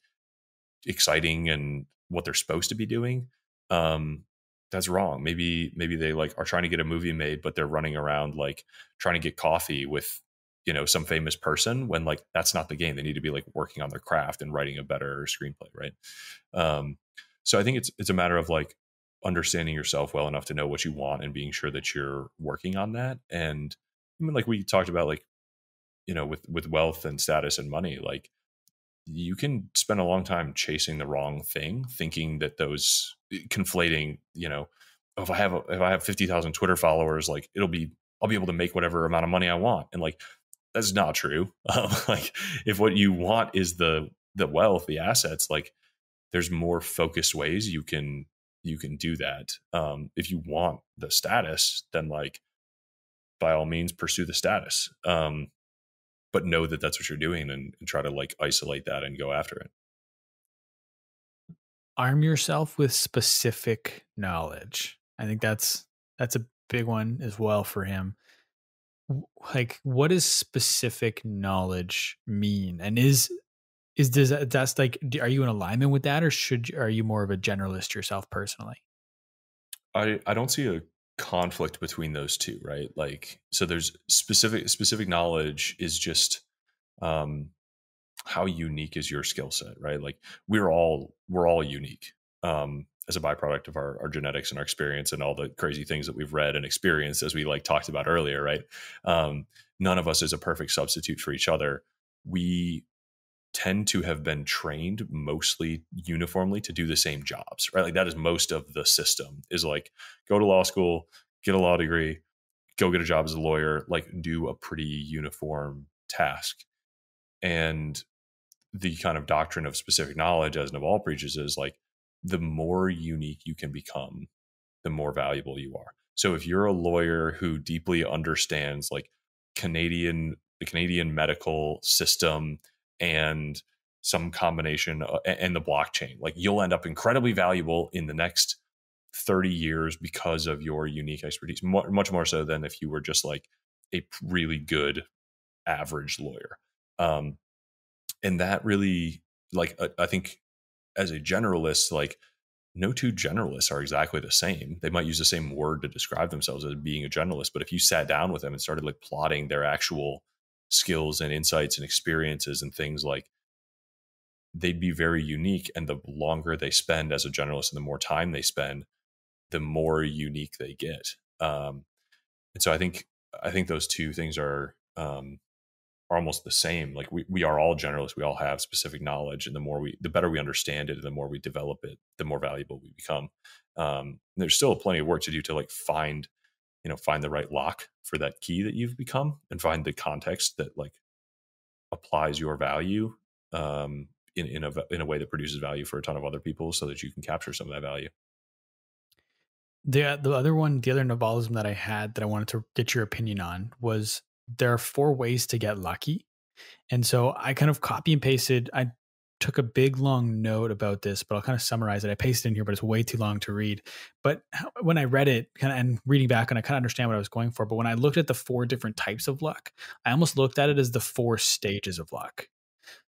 exciting and what they're supposed to be doing. That's wrong. Maybe they like are trying to get a movie made, but they're running around like trying to get coffee with, you know, some famous person, when like that's not the game. They need to be like working on their craft and writing a better screenplay, right? So I think it's a matter of like understanding yourself well enough to know what you want and being sure that you're working on that. And I mean, like we talked about, like, you know, with wealth and status and money, like you can spend a long time chasing the wrong thing, thinking that those conflating, you know, if I have 50,000 Twitter followers, like I'll be able to make whatever amount of money I want. And like, that's not true. Like if what you want is the wealth, the assets, like there's more focused ways you can do that. If you want the status, then like by all means pursue the status. But know that that's what you're doing and try to like isolate that and go after it. Arm yourself with specific knowledge. I think that's a big one as well for him. Like, what does specific knowledge mean? And that's like, are you in alignment with that, or are you more of a generalist yourself personally? I don't see a conflict between those two, right? Like, so there's specific knowledge is just how unique is your skill set, right? Like we're all unique as a byproduct of our genetics and our experience and all the crazy things that we've read and experienced, as we like talked about earlier, right? None of us is a perfect substitute for each other. We tend to have been trained mostly uniformly to do the same jobs, right? Like that is most of the system, is like go to law school, get a law degree, go get a job as a lawyer, like do a pretty uniform task. And the kind of doctrine of specific knowledge, as Naval preaches, is like the more unique you can become, the more valuable you are. So if you're a lawyer who deeply understands like the Canadian medical system and some combination and the blockchain, like you'll end up incredibly valuable in the next 30 years because of your unique expertise, much more so than if you were just like a really good average lawyer. And that really, like, I think as a generalist, like no two generalists are exactly the same. They might use the same word to describe themselves as being a generalist, but if you sat down with them and started like plotting their actual skills and insights and experiences and things, like they'd be very unique. And the longer they spend as a generalist and the more time they spend, the more unique they get. And so I think those two things are almost the same. Like we are all generalists. We all have specific knowledge, and the better we understand it and the more we develop it, the more valuable we become. There's still plenty of work to do to like find the right lock for that key that you've become, and find the context that like applies your value in a way that produces value for a ton of other people, so that you can capture some of that value. The other Navalism that I had that I wanted to get your opinion on was there are four ways to get lucky. And so I kind of copy and pasted. I took a big long note about this, but I'll kind of summarize it. I pasted in here, but it's way too long to read. But when I read it and reading back, and I kind of understand what I was going for, but when I looked at the four different types of luck, I almost looked at it as the four stages of luck.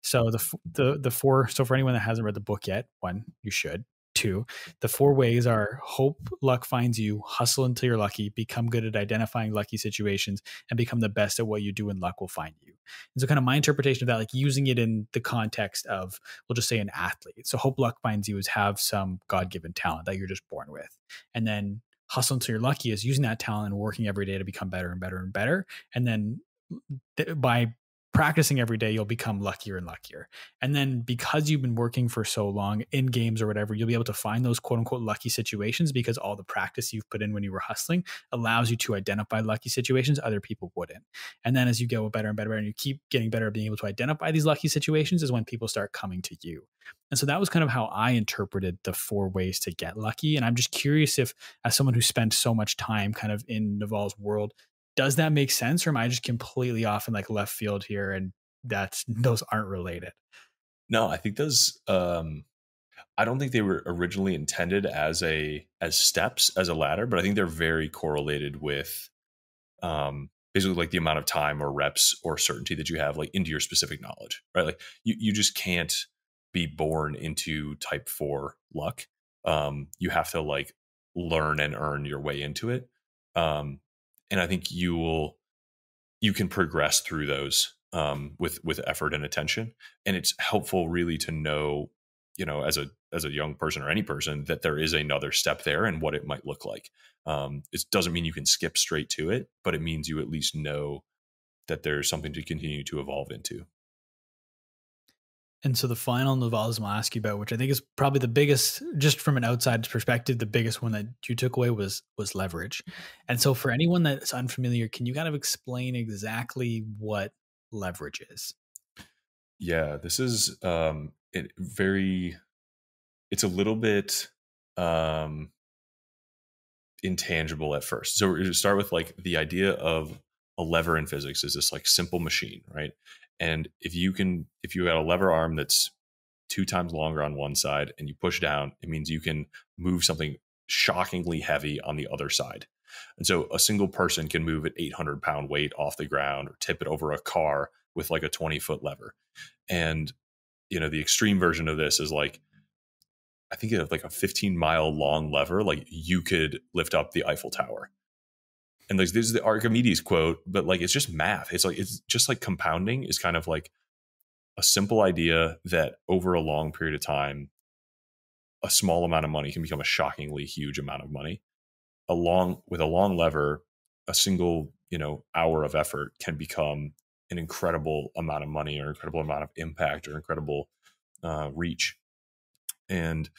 So the four, so for anyone that hasn't read the book yet, one, you should. Two, the four ways are hope luck finds you, hustle until you're lucky, become good at identifying lucky situations, and become the best at what you do, and luck will find you. And so kind of my interpretation of that, like using it in the context of, we'll just say an athlete. So hope luck finds you is have some God-given talent that you're just born with. And then hustle until you're lucky is using that talent and working every day to become better and better and better. And then by practicing every day, you'll become luckier and luckier. And then because you've been working for so long in games or whatever, you'll be able to find those quote unquote lucky situations, because all the practice you've put in when you were hustling allows you to identify lucky situations other people wouldn't. And then as you go better and better and you keep getting better at being able to identify these lucky situations, is when people start coming to you. And so that was kind of how I interpreted the four ways to get lucky. And I'm just curious if, as someone who spent so much time kind of in Naval's world, does that make sense, or am I just completely off in like left field here, and those aren't related? No, I think those, I don't think they were originally intended as steps, as a ladder, but I think they're very correlated with basically like the amount of time or reps or certainty that you have like into your specific knowledge, right? Like you just can't be born into type 4 luck. You have to like learn and earn your way into it. And I think you can progress through those with effort and attention. And it's helpful really to know, you know, as a young person or any person, that there is another step there and what it might look like. It doesn't mean you can skip straight to it, but it means you at least know that there's something to continue to evolve into. And so the final novalism I'll ask you about, which I think is probably the biggest, just from an outside perspective, the biggest one that you took away was leverage. And so for anyone that's unfamiliar, can you kind of explain exactly what leverage is? Yeah, this is it's a little bit intangible at first. So we're going to start with like the idea of a lever in physics is this like simple machine, right? And if you got a lever arm that's 2 times longer on one side and you push down, it means you can move something shockingly heavy on the other side. And so a single person can move an 800-pound weight off the ground or tip it over a car with like a 20-foot lever. And, you know, the extreme version of this is like, I think it's like a 15-mile long lever. Like you could lift up the Eiffel Tower. And like this is the Archimedes quote, but like it's just math. It's just like compounding is kind of like a simple idea that over a long period of time, a small amount of money can become a shockingly huge amount of money. With a long lever, a single, you know, hour of effort can become an incredible amount of money or incredible amount of impact or incredible reach. And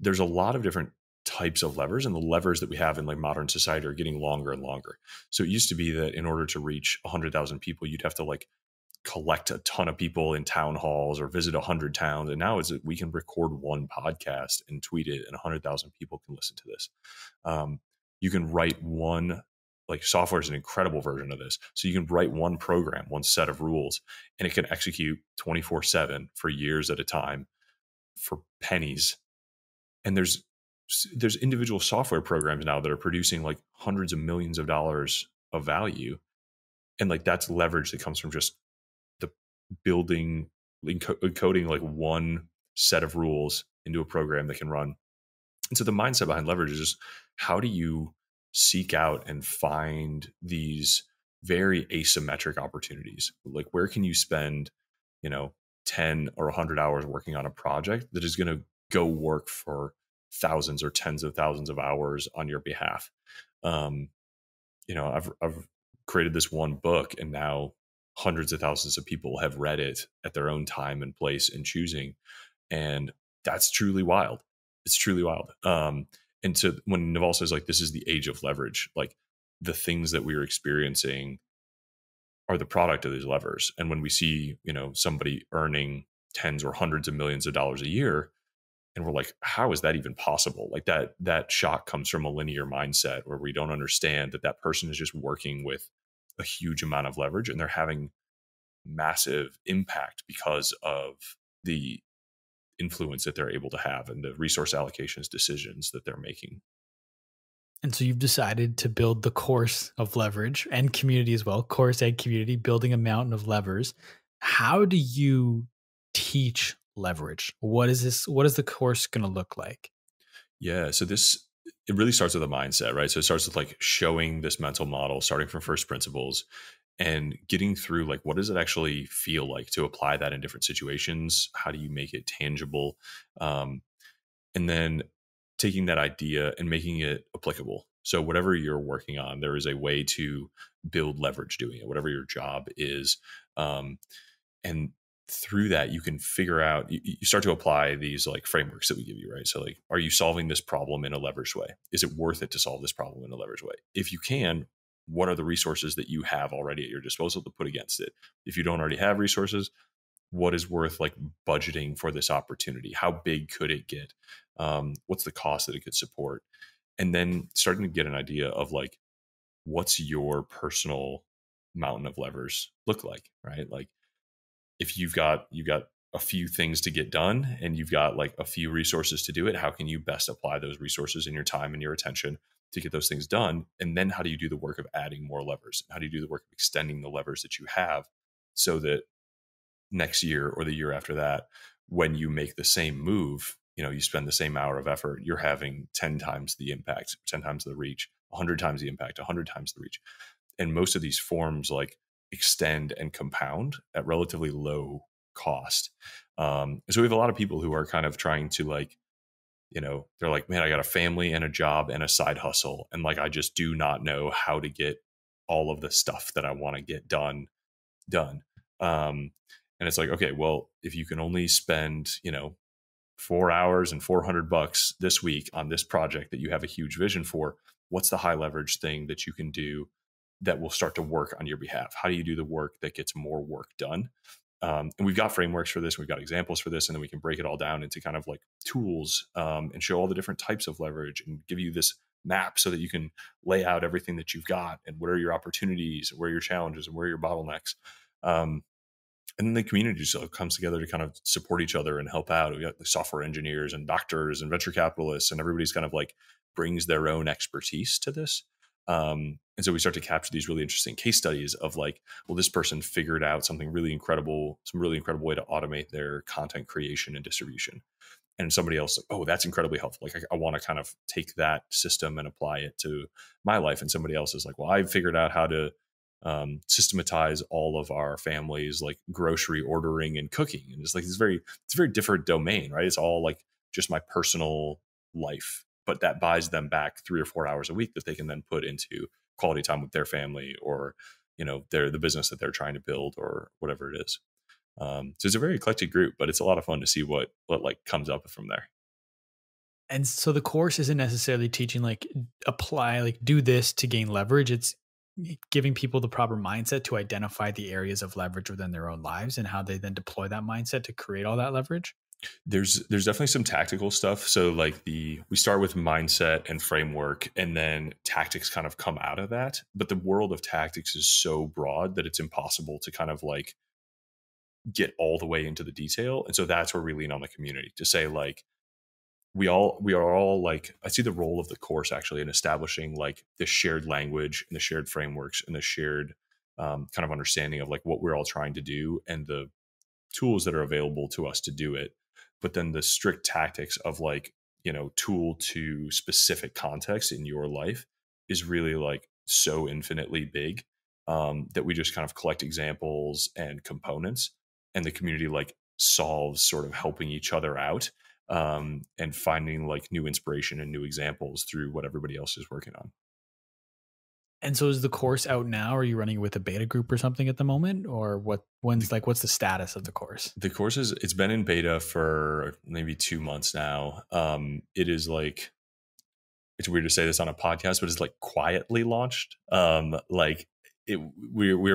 there's a lot of different types of levers, and the levers that we have in like modern society are getting longer and longer. So it used to be that in order to reach 100,000 people, you'd have to like collect a ton of people in town halls or visit 100 towns. And now it's that we can record one podcast and tweet it, and 100,000 people can listen to this. You can write one, like software is an incredible version of this. So you can write one program, one set of rules, and it can execute 24/7 for years at a time for pennies. And there's individual software programs now that are producing like hundreds of millions of dollars of value. And like that's leverage that comes from just the building, encoding like one set of rules into a program that can run. And so the mindset behind leverage is just, how do you seek out and find these very asymmetric opportunities? Like where can you spend, you know, 10 or 100 hours working on a project that is going to go work for thousands or tens of thousands of hours on your behalf. You know, I've created this one book, and now hundreds of thousands of people have read it at their own time and place and choosing. And that's truly wild. It's truly wild. And so when Naval says like, this is the age of leverage, like the things that we're experiencing are the product of these levers. And when we see, you know, somebody earning tens or hundreds of millions of dollars a year, and we're like, how is that even possible? Like that shock comes from a linear mindset where we don't understand that that person is just working with a huge amount of leverage, and they're having massive impact because of the influence that they're able to have and the resource allocations decisions that they're making. And so you've decided to build the course of leverage and community as well, course and community, building a mountain of levers. How do you teach leverage? What is this? What is the course going to look like? Yeah. So it really starts with a mindset, right? So it starts with like showing this mental model, starting from first principles and getting through like, what does it actually feel like to apply that in different situations? How do you make it tangible? And then taking that idea and making it applicable. So whatever you're working on, there is a way to build leverage doing it, whatever your job is. And through that, you can figure out, you start to apply these like frameworks that we give you, right? So like, are you solving this problem in a leveraged way? Is it worth it to solve this problem in a leveraged way? If you can, what are the resources that you have already at your disposal to put against it? If you don't already have resources, what is worth like budgeting for this opportunity? How big could it get? What's the cost that it could support? And then starting to get an idea of like, what's your personal mountain of levers look like, right? Like, if you've got a few things to get done and you've got like a few resources to do it, how can you best apply those resources and your time and your attention to get those things done? And then how do you do the work of adding more levers? How do you do the work of extending the levers that you have so that next year or the year after that, when you make the same move, you know, you spend the same hour of effort, you're having 10 times the impact, 10 times the reach, 100 times the impact, 100 times the reach. And most of these forms like extend and compound at relatively low cost. So we have a lot of people who are kind of trying to like, you know, they're like, man, I got a family and a job and a side hustle. And like, I just do not know how to get all of the stuff that I want to get done. And it's like, okay, well, if you can only spend, you know, 4 hours and $400 this week on this project that you have a huge vision for, what's the high leverage thing that you can do that will start to work on your behalf? How do you do the work that gets more work done? And we've got frameworks for this. We've got examples for this. And then we can break it all down into kind of like tools and show all the different types of leverage and give you this map so that you can lay out everything that you've got and where are your opportunities, where are your challenges, and where are your bottlenecks. And then the community just comes together to kind of support each other and help out. We got the software engineers and doctors and venture capitalists, and everybody's kind of like brings their own expertise to this. And so we start to capture these really interesting case studies of like, well, this person figured out something really incredible, some really incredible way to automate their content creation and distribution. And somebody else, like, oh, that's incredibly helpful. Like, I want to kind of take that system and apply it to my life. And somebody else is like, well, I figured out how to systematize all of our families, like grocery ordering and cooking. And it's like, it's a very different domain, right? It's all like just my personal life, but that buys them back 3 or 4 hours a week that they can then put into quality time with their family or, you know, the business that they're trying to build or whatever it is. So it's a very eclectic group, but it's a lot of fun to see what like comes up from there. And so the course isn't necessarily teaching like apply, like do this to gain leverage. It's giving people the proper mindset to identify the areas of leverage within their own lives and how they then deploy that mindset to create all that leverage. There's definitely some tactical stuff. So like we start with mindset and framework, and then tactics kind of come out of that. But the world of tactics is so broad that it's impossible to kind of like get all the way into the detail. And so that's where we lean on the community to say like, we are all like, I see the role of the course actually in establishing like the shared language and the shared frameworks and the shared kind of understanding of like what we're all trying to do and the tools that are available to us to do it. But then the strict tactics of like, you know, tool to specific context in your life is really like so infinitely big that we just kind of collect examples and components, and the community like solves sort of helping each other out. And finding like new inspiration and new examples through what everybody else is working on. And so is the course out now? Are you running it with a beta group or something at the moment? Or what's the status of the course? The course it's been in beta for maybe 2 months now. It is like, it's weird to say this on a podcast, but it's like quietly launched. We're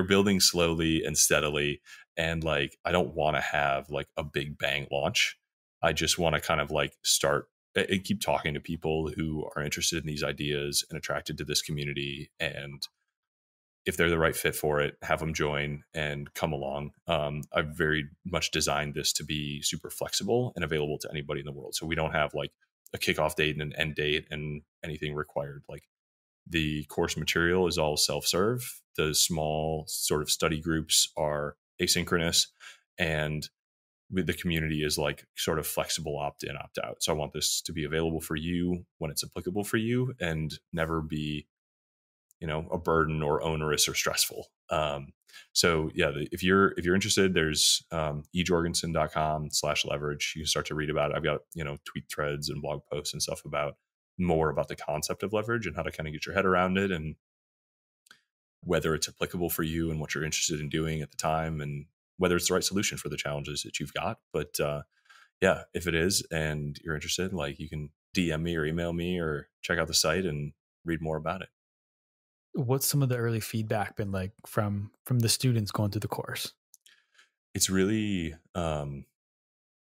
building slowly and steadily. And like, I don't want to have like a big bang launch. I just want to kind of like start and keep talking to people who are interested in these ideas and attracted to this community. And if they're the right fit for it, have them join and come along. I've very much designed this to be super flexible and available to anybody in the world. So we don't have like a kickoff date and an end date and anything required. Like the course material is all self-serve. The small sort of study groups are asynchronous, and the community is like sort of flexible opt-in, opt-out. So I want this to be available for you when it's applicable for you and never be, you know, a burden or onerous or stressful. So yeah, if you're interested, there's ejorgensen.com/leverage. You can start to read about it. I've got, you know, tweet threads and blog posts and stuff about the concept of leverage and how to kind of get your head around it and whether it's applicable for you and what you're interested in doing at the time and whether it's the right solution for the challenges that you've got. But yeah, if it is and you're interested, like you can DM me or email me or check out the site and read more about it. What's some of the early feedback been like from the students going through the course? It's really,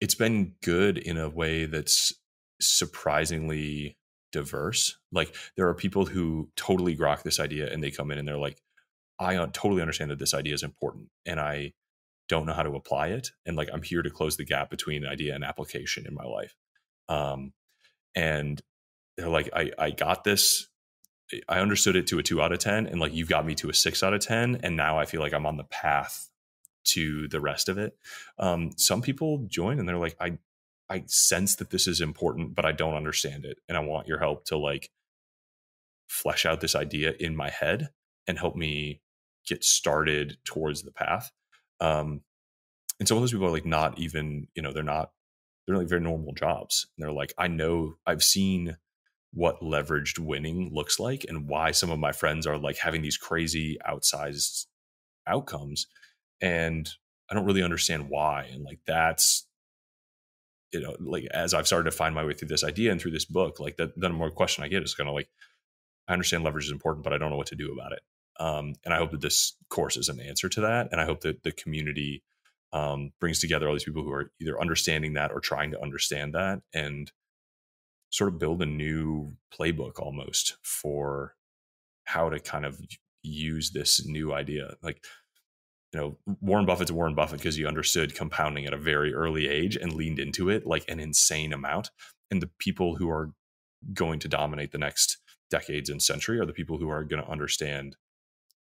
it's been good in a way that's surprisingly diverse. Like there are people who totally grok this idea and they come in and they're like, I totally understand that this idea is important and I don't know how to apply it. And like, I'm here to close the gap between idea and application in my life. And they're like, I got this. I understood it to a 2 out of 10. And like, you've got me to a 6 out of 10. And now I feel like I'm on the path to the rest of it. Some people join and they're like, I sense that this is important, but I don't understand it. And I want your help to like flesh out this idea in my head and help me get started towards the path. And some of those people are like, not even, you know, they're like very normal jobs. And they're like, I know, I've seen what leveraged winning looks like and why some of my friends are like having these crazy outsized outcomes. And I don't really understand why. And like, that's, you know, like as I've started to find my way through this idea and through this book, like that, the more question I get is kind of like, I understand leverage is important, but I don't know what to do about it. And I hope that this course is an answer to that. And I hope that the community brings together all these people who are either understanding that or trying to understand that and sort of build a new playbook almost for how to kind of use this new idea. Like, you know, Warren Buffett's Warren Buffett because he understood compounding at a very early age and leaned into it like an insane amount. And the people who are going to dominate the next decades and century are the people who are going to understand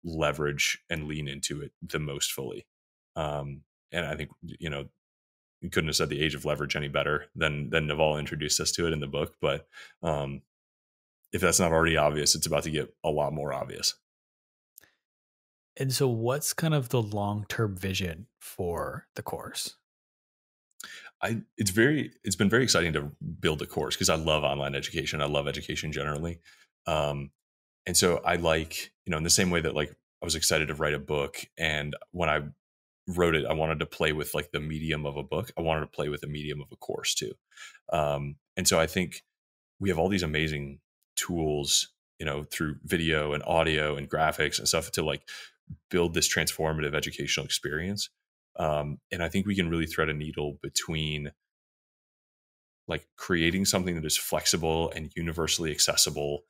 leverage and lean into it the most fully. And I think, you know, you couldn't have said the age of leverage any better than Naval introduced us to it in the book. But if that's not already obvious, it's about to get a lot more obvious. And so what's kind of the long-term vision for the course? It's been very exciting to build a course because I love online education. I love education generally. And so I like, you know, in the same way that like I was excited to write a book, and when I wrote it, I wanted to play with like the medium of a book. I wanted to play with the medium of a course too. And so I think we have all these amazing tools, you know, through video and audio and graphics and stuff to like build this transformative educational experience. And I think we can really thread a needle between like creating something that is flexible and universally accessible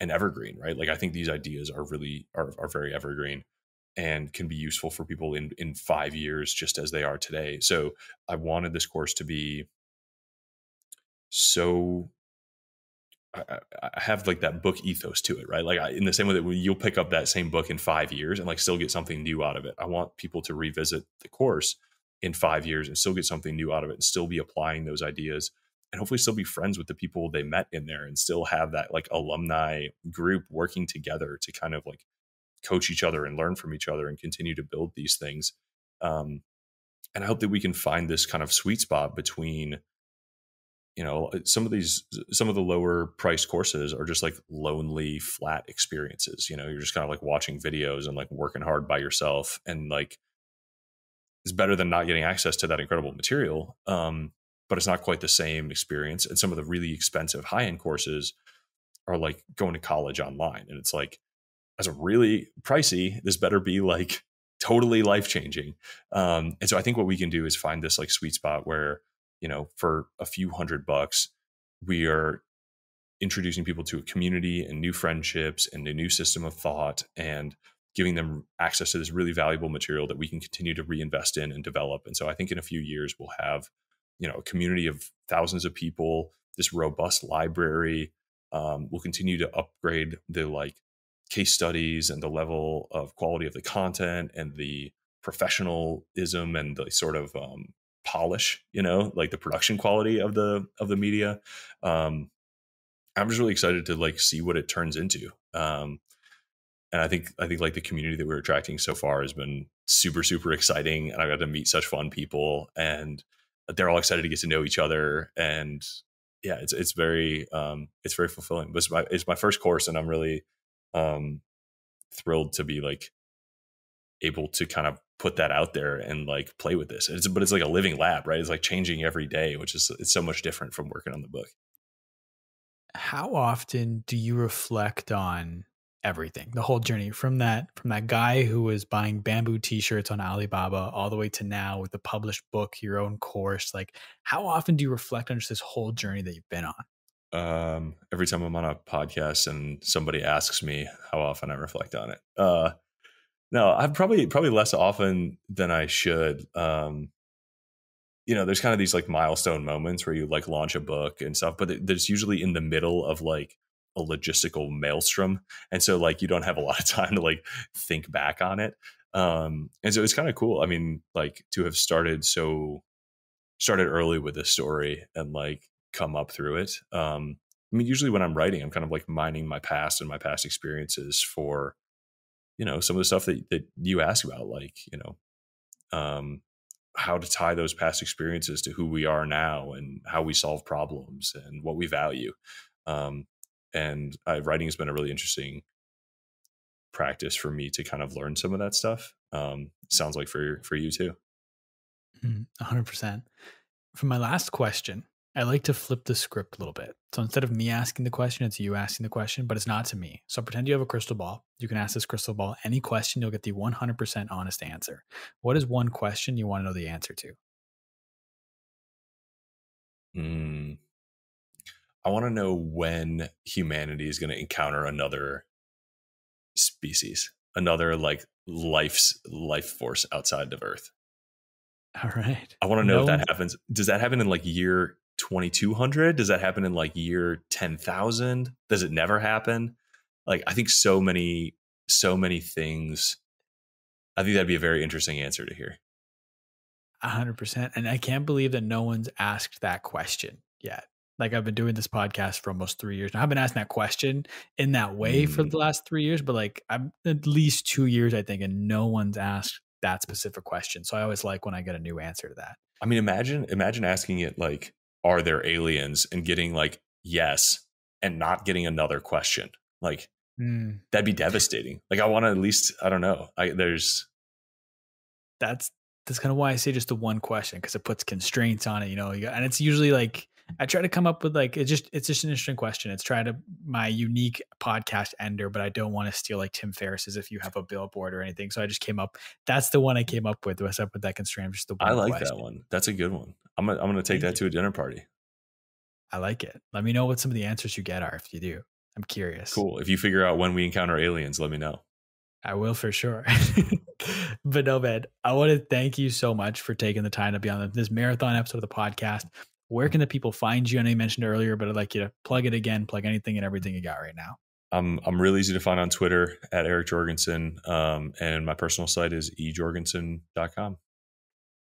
and evergreen, right? Like I think these ideas are really, are very evergreen and can be useful for people in 5 years, just as they are today. So I wanted this course to be so, I have like that book ethos to it, right? Like in the same way that you'll pick up that same book in 5 years and like still get something new out of it. I want people to revisit the course in 5 years and still get something new out of it and still be applying those ideas and hopefully still be friends with the people they met in there and still have that like alumni group working together to kind of like coach each other and learn from each other and continue to build these things. And I hope that we can find this kind of sweet spot between, you know, some of the lower priced courses are just like lonely, flat experiences. You know, you're just kind of like watching videos and like working hard by yourself, and like it's better than not getting access to that incredible material. But it's not quite the same experience. And some of the really expensive high-end courses are like going to college online. And it's like, as a really pricey, this better be like totally life-changing. And so I think what we can do is find this like sweet spot where, you know, for a few $100s, we are introducing people to a community and new friendships and a new system of thought and giving them access to this really valuable material that we can continue to reinvest in and develop. And so I think in a few years, we'll have, you know, a community of thousands of people, this robust library. We'll continue to upgrade the like case studies and the level of quality of the content and the professionalism and the sort of polish, you know, like the production quality of the media. I'm just really excited to like see what it turns into. And I think like the community that we're attracting so far has been super, super exciting. And I got to meet such fun people, and they're all excited to get to know each other. And yeah, it's very fulfilling. But it's my first course, and I'm really thrilled to be like able to kind of put that out there and like play with this. But it's like a living lab, right? It's like changing every day, which is, it's so much different from working on the book. How often do you reflect on everything, the whole journey from that guy who was buying bamboo t-shirts on Alibaba all the way to now with the published book, your own course? Like, how often do you reflect on just this whole journey that you've been on? Every time I'm on a podcast and somebody asks me how often I reflect on it, No, I've probably less often than I should. You know, there's kind of these like milestone moments where you like launch a book and stuff, but there's usually in the middle of like a logistical maelstrom. And so like, you don't have a lot of time to like think back on it. And so it's kind of cool. I mean, like to have started early with this story and like come up through it. I mean, usually when I'm writing, I'm kind of like mining my past and my past experiences for, you know, some of the stuff that you ask about, like, you know, how to tie those past experiences to who we are now and how we solve problems and what we value. And writing has been a really interesting practice for me to kind of learn some of that stuff. Sounds like for you too. 100%. For my last question, I like to flip the script a little bit. So instead of me asking the question, it's you asking the question, but it's not to me. So pretend you have a crystal ball. You can ask this crystal ball any question. You'll get the 100% honest answer. What is one question you want to know the answer to? I want to know when humanity is going to encounter another species, another like life force outside of Earth. All right. I want to know if that happens. Does that happen in like year 2200? Does that happen in like year 10,000? Does it never happen? Like, I think so many things. I think that'd be a very interesting answer to hear. 100%. And I can't believe that no one's asked that question yet. Like, I've been doing this podcast for almost 3 years now. I've been asking that question in that way for the last 3 years, but like I'm at least 2 years, I think, and no one's asked that specific question. So I always like when I get a new answer to that. I mean, imagine asking it like, are there aliens, and getting like, yes, and not getting another question. Like that'd be devastating. Like, I want to at least, I don't know. That's kind of why I say just the one question, because it puts constraints on it, you know, and it's usually like, I try to come up with like, it's just an interesting question. It's trying to my unique podcast ender, but I don't want to steal like Tim Ferriss's If You Have a Billboard or anything. So I just came up. That's the one I came up with. Was up with that constraint. Just the one I like question. That one. That's a good one. I'm gonna take that to a dinner party. I like it. Let me know what some of the answers you get are if you do. I'm curious. Cool. If you figure out when we encounter aliens, let me know. I will for sure. But no, man, I want to thank you so much for taking the time to be on this marathon episode of the podcast. Where can the people find you? I know you mentioned earlier, but I'd like you to plug it again, plug anything and everything you got right now. I'm really easy to find on Twitter at Eric Jorgensen. And my personal site is ejorgensen.com.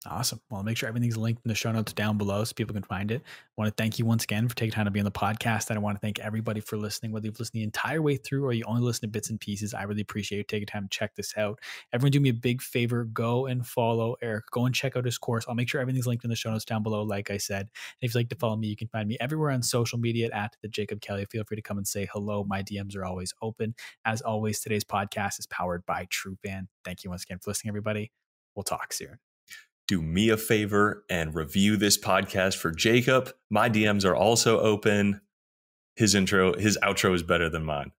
Awesome. Well, I'll make sure everything's linked in the show notes down below so people can find it. I want to thank you once again for taking time to be on the podcast. And I want to thank everybody for listening, whether you've listened the entire way through or you only listen to bits and pieces. I really appreciate you taking time to check this out. Everyone do me a big favor. Go and follow Eric. Go and check out his course. I'll make sure everything's linked in the show notes down below, like I said. And if you'd like to follow me, you can find me everywhere on social media at the Jacob Kelly. Feel free to come and say hello. My DMs are always open. As always, today's podcast is powered by Trufan. Thank you once again for listening, everybody. We'll talk soon. Do me a favor and review this podcast for Jacob. My DMs are also open. His outro is better than mine.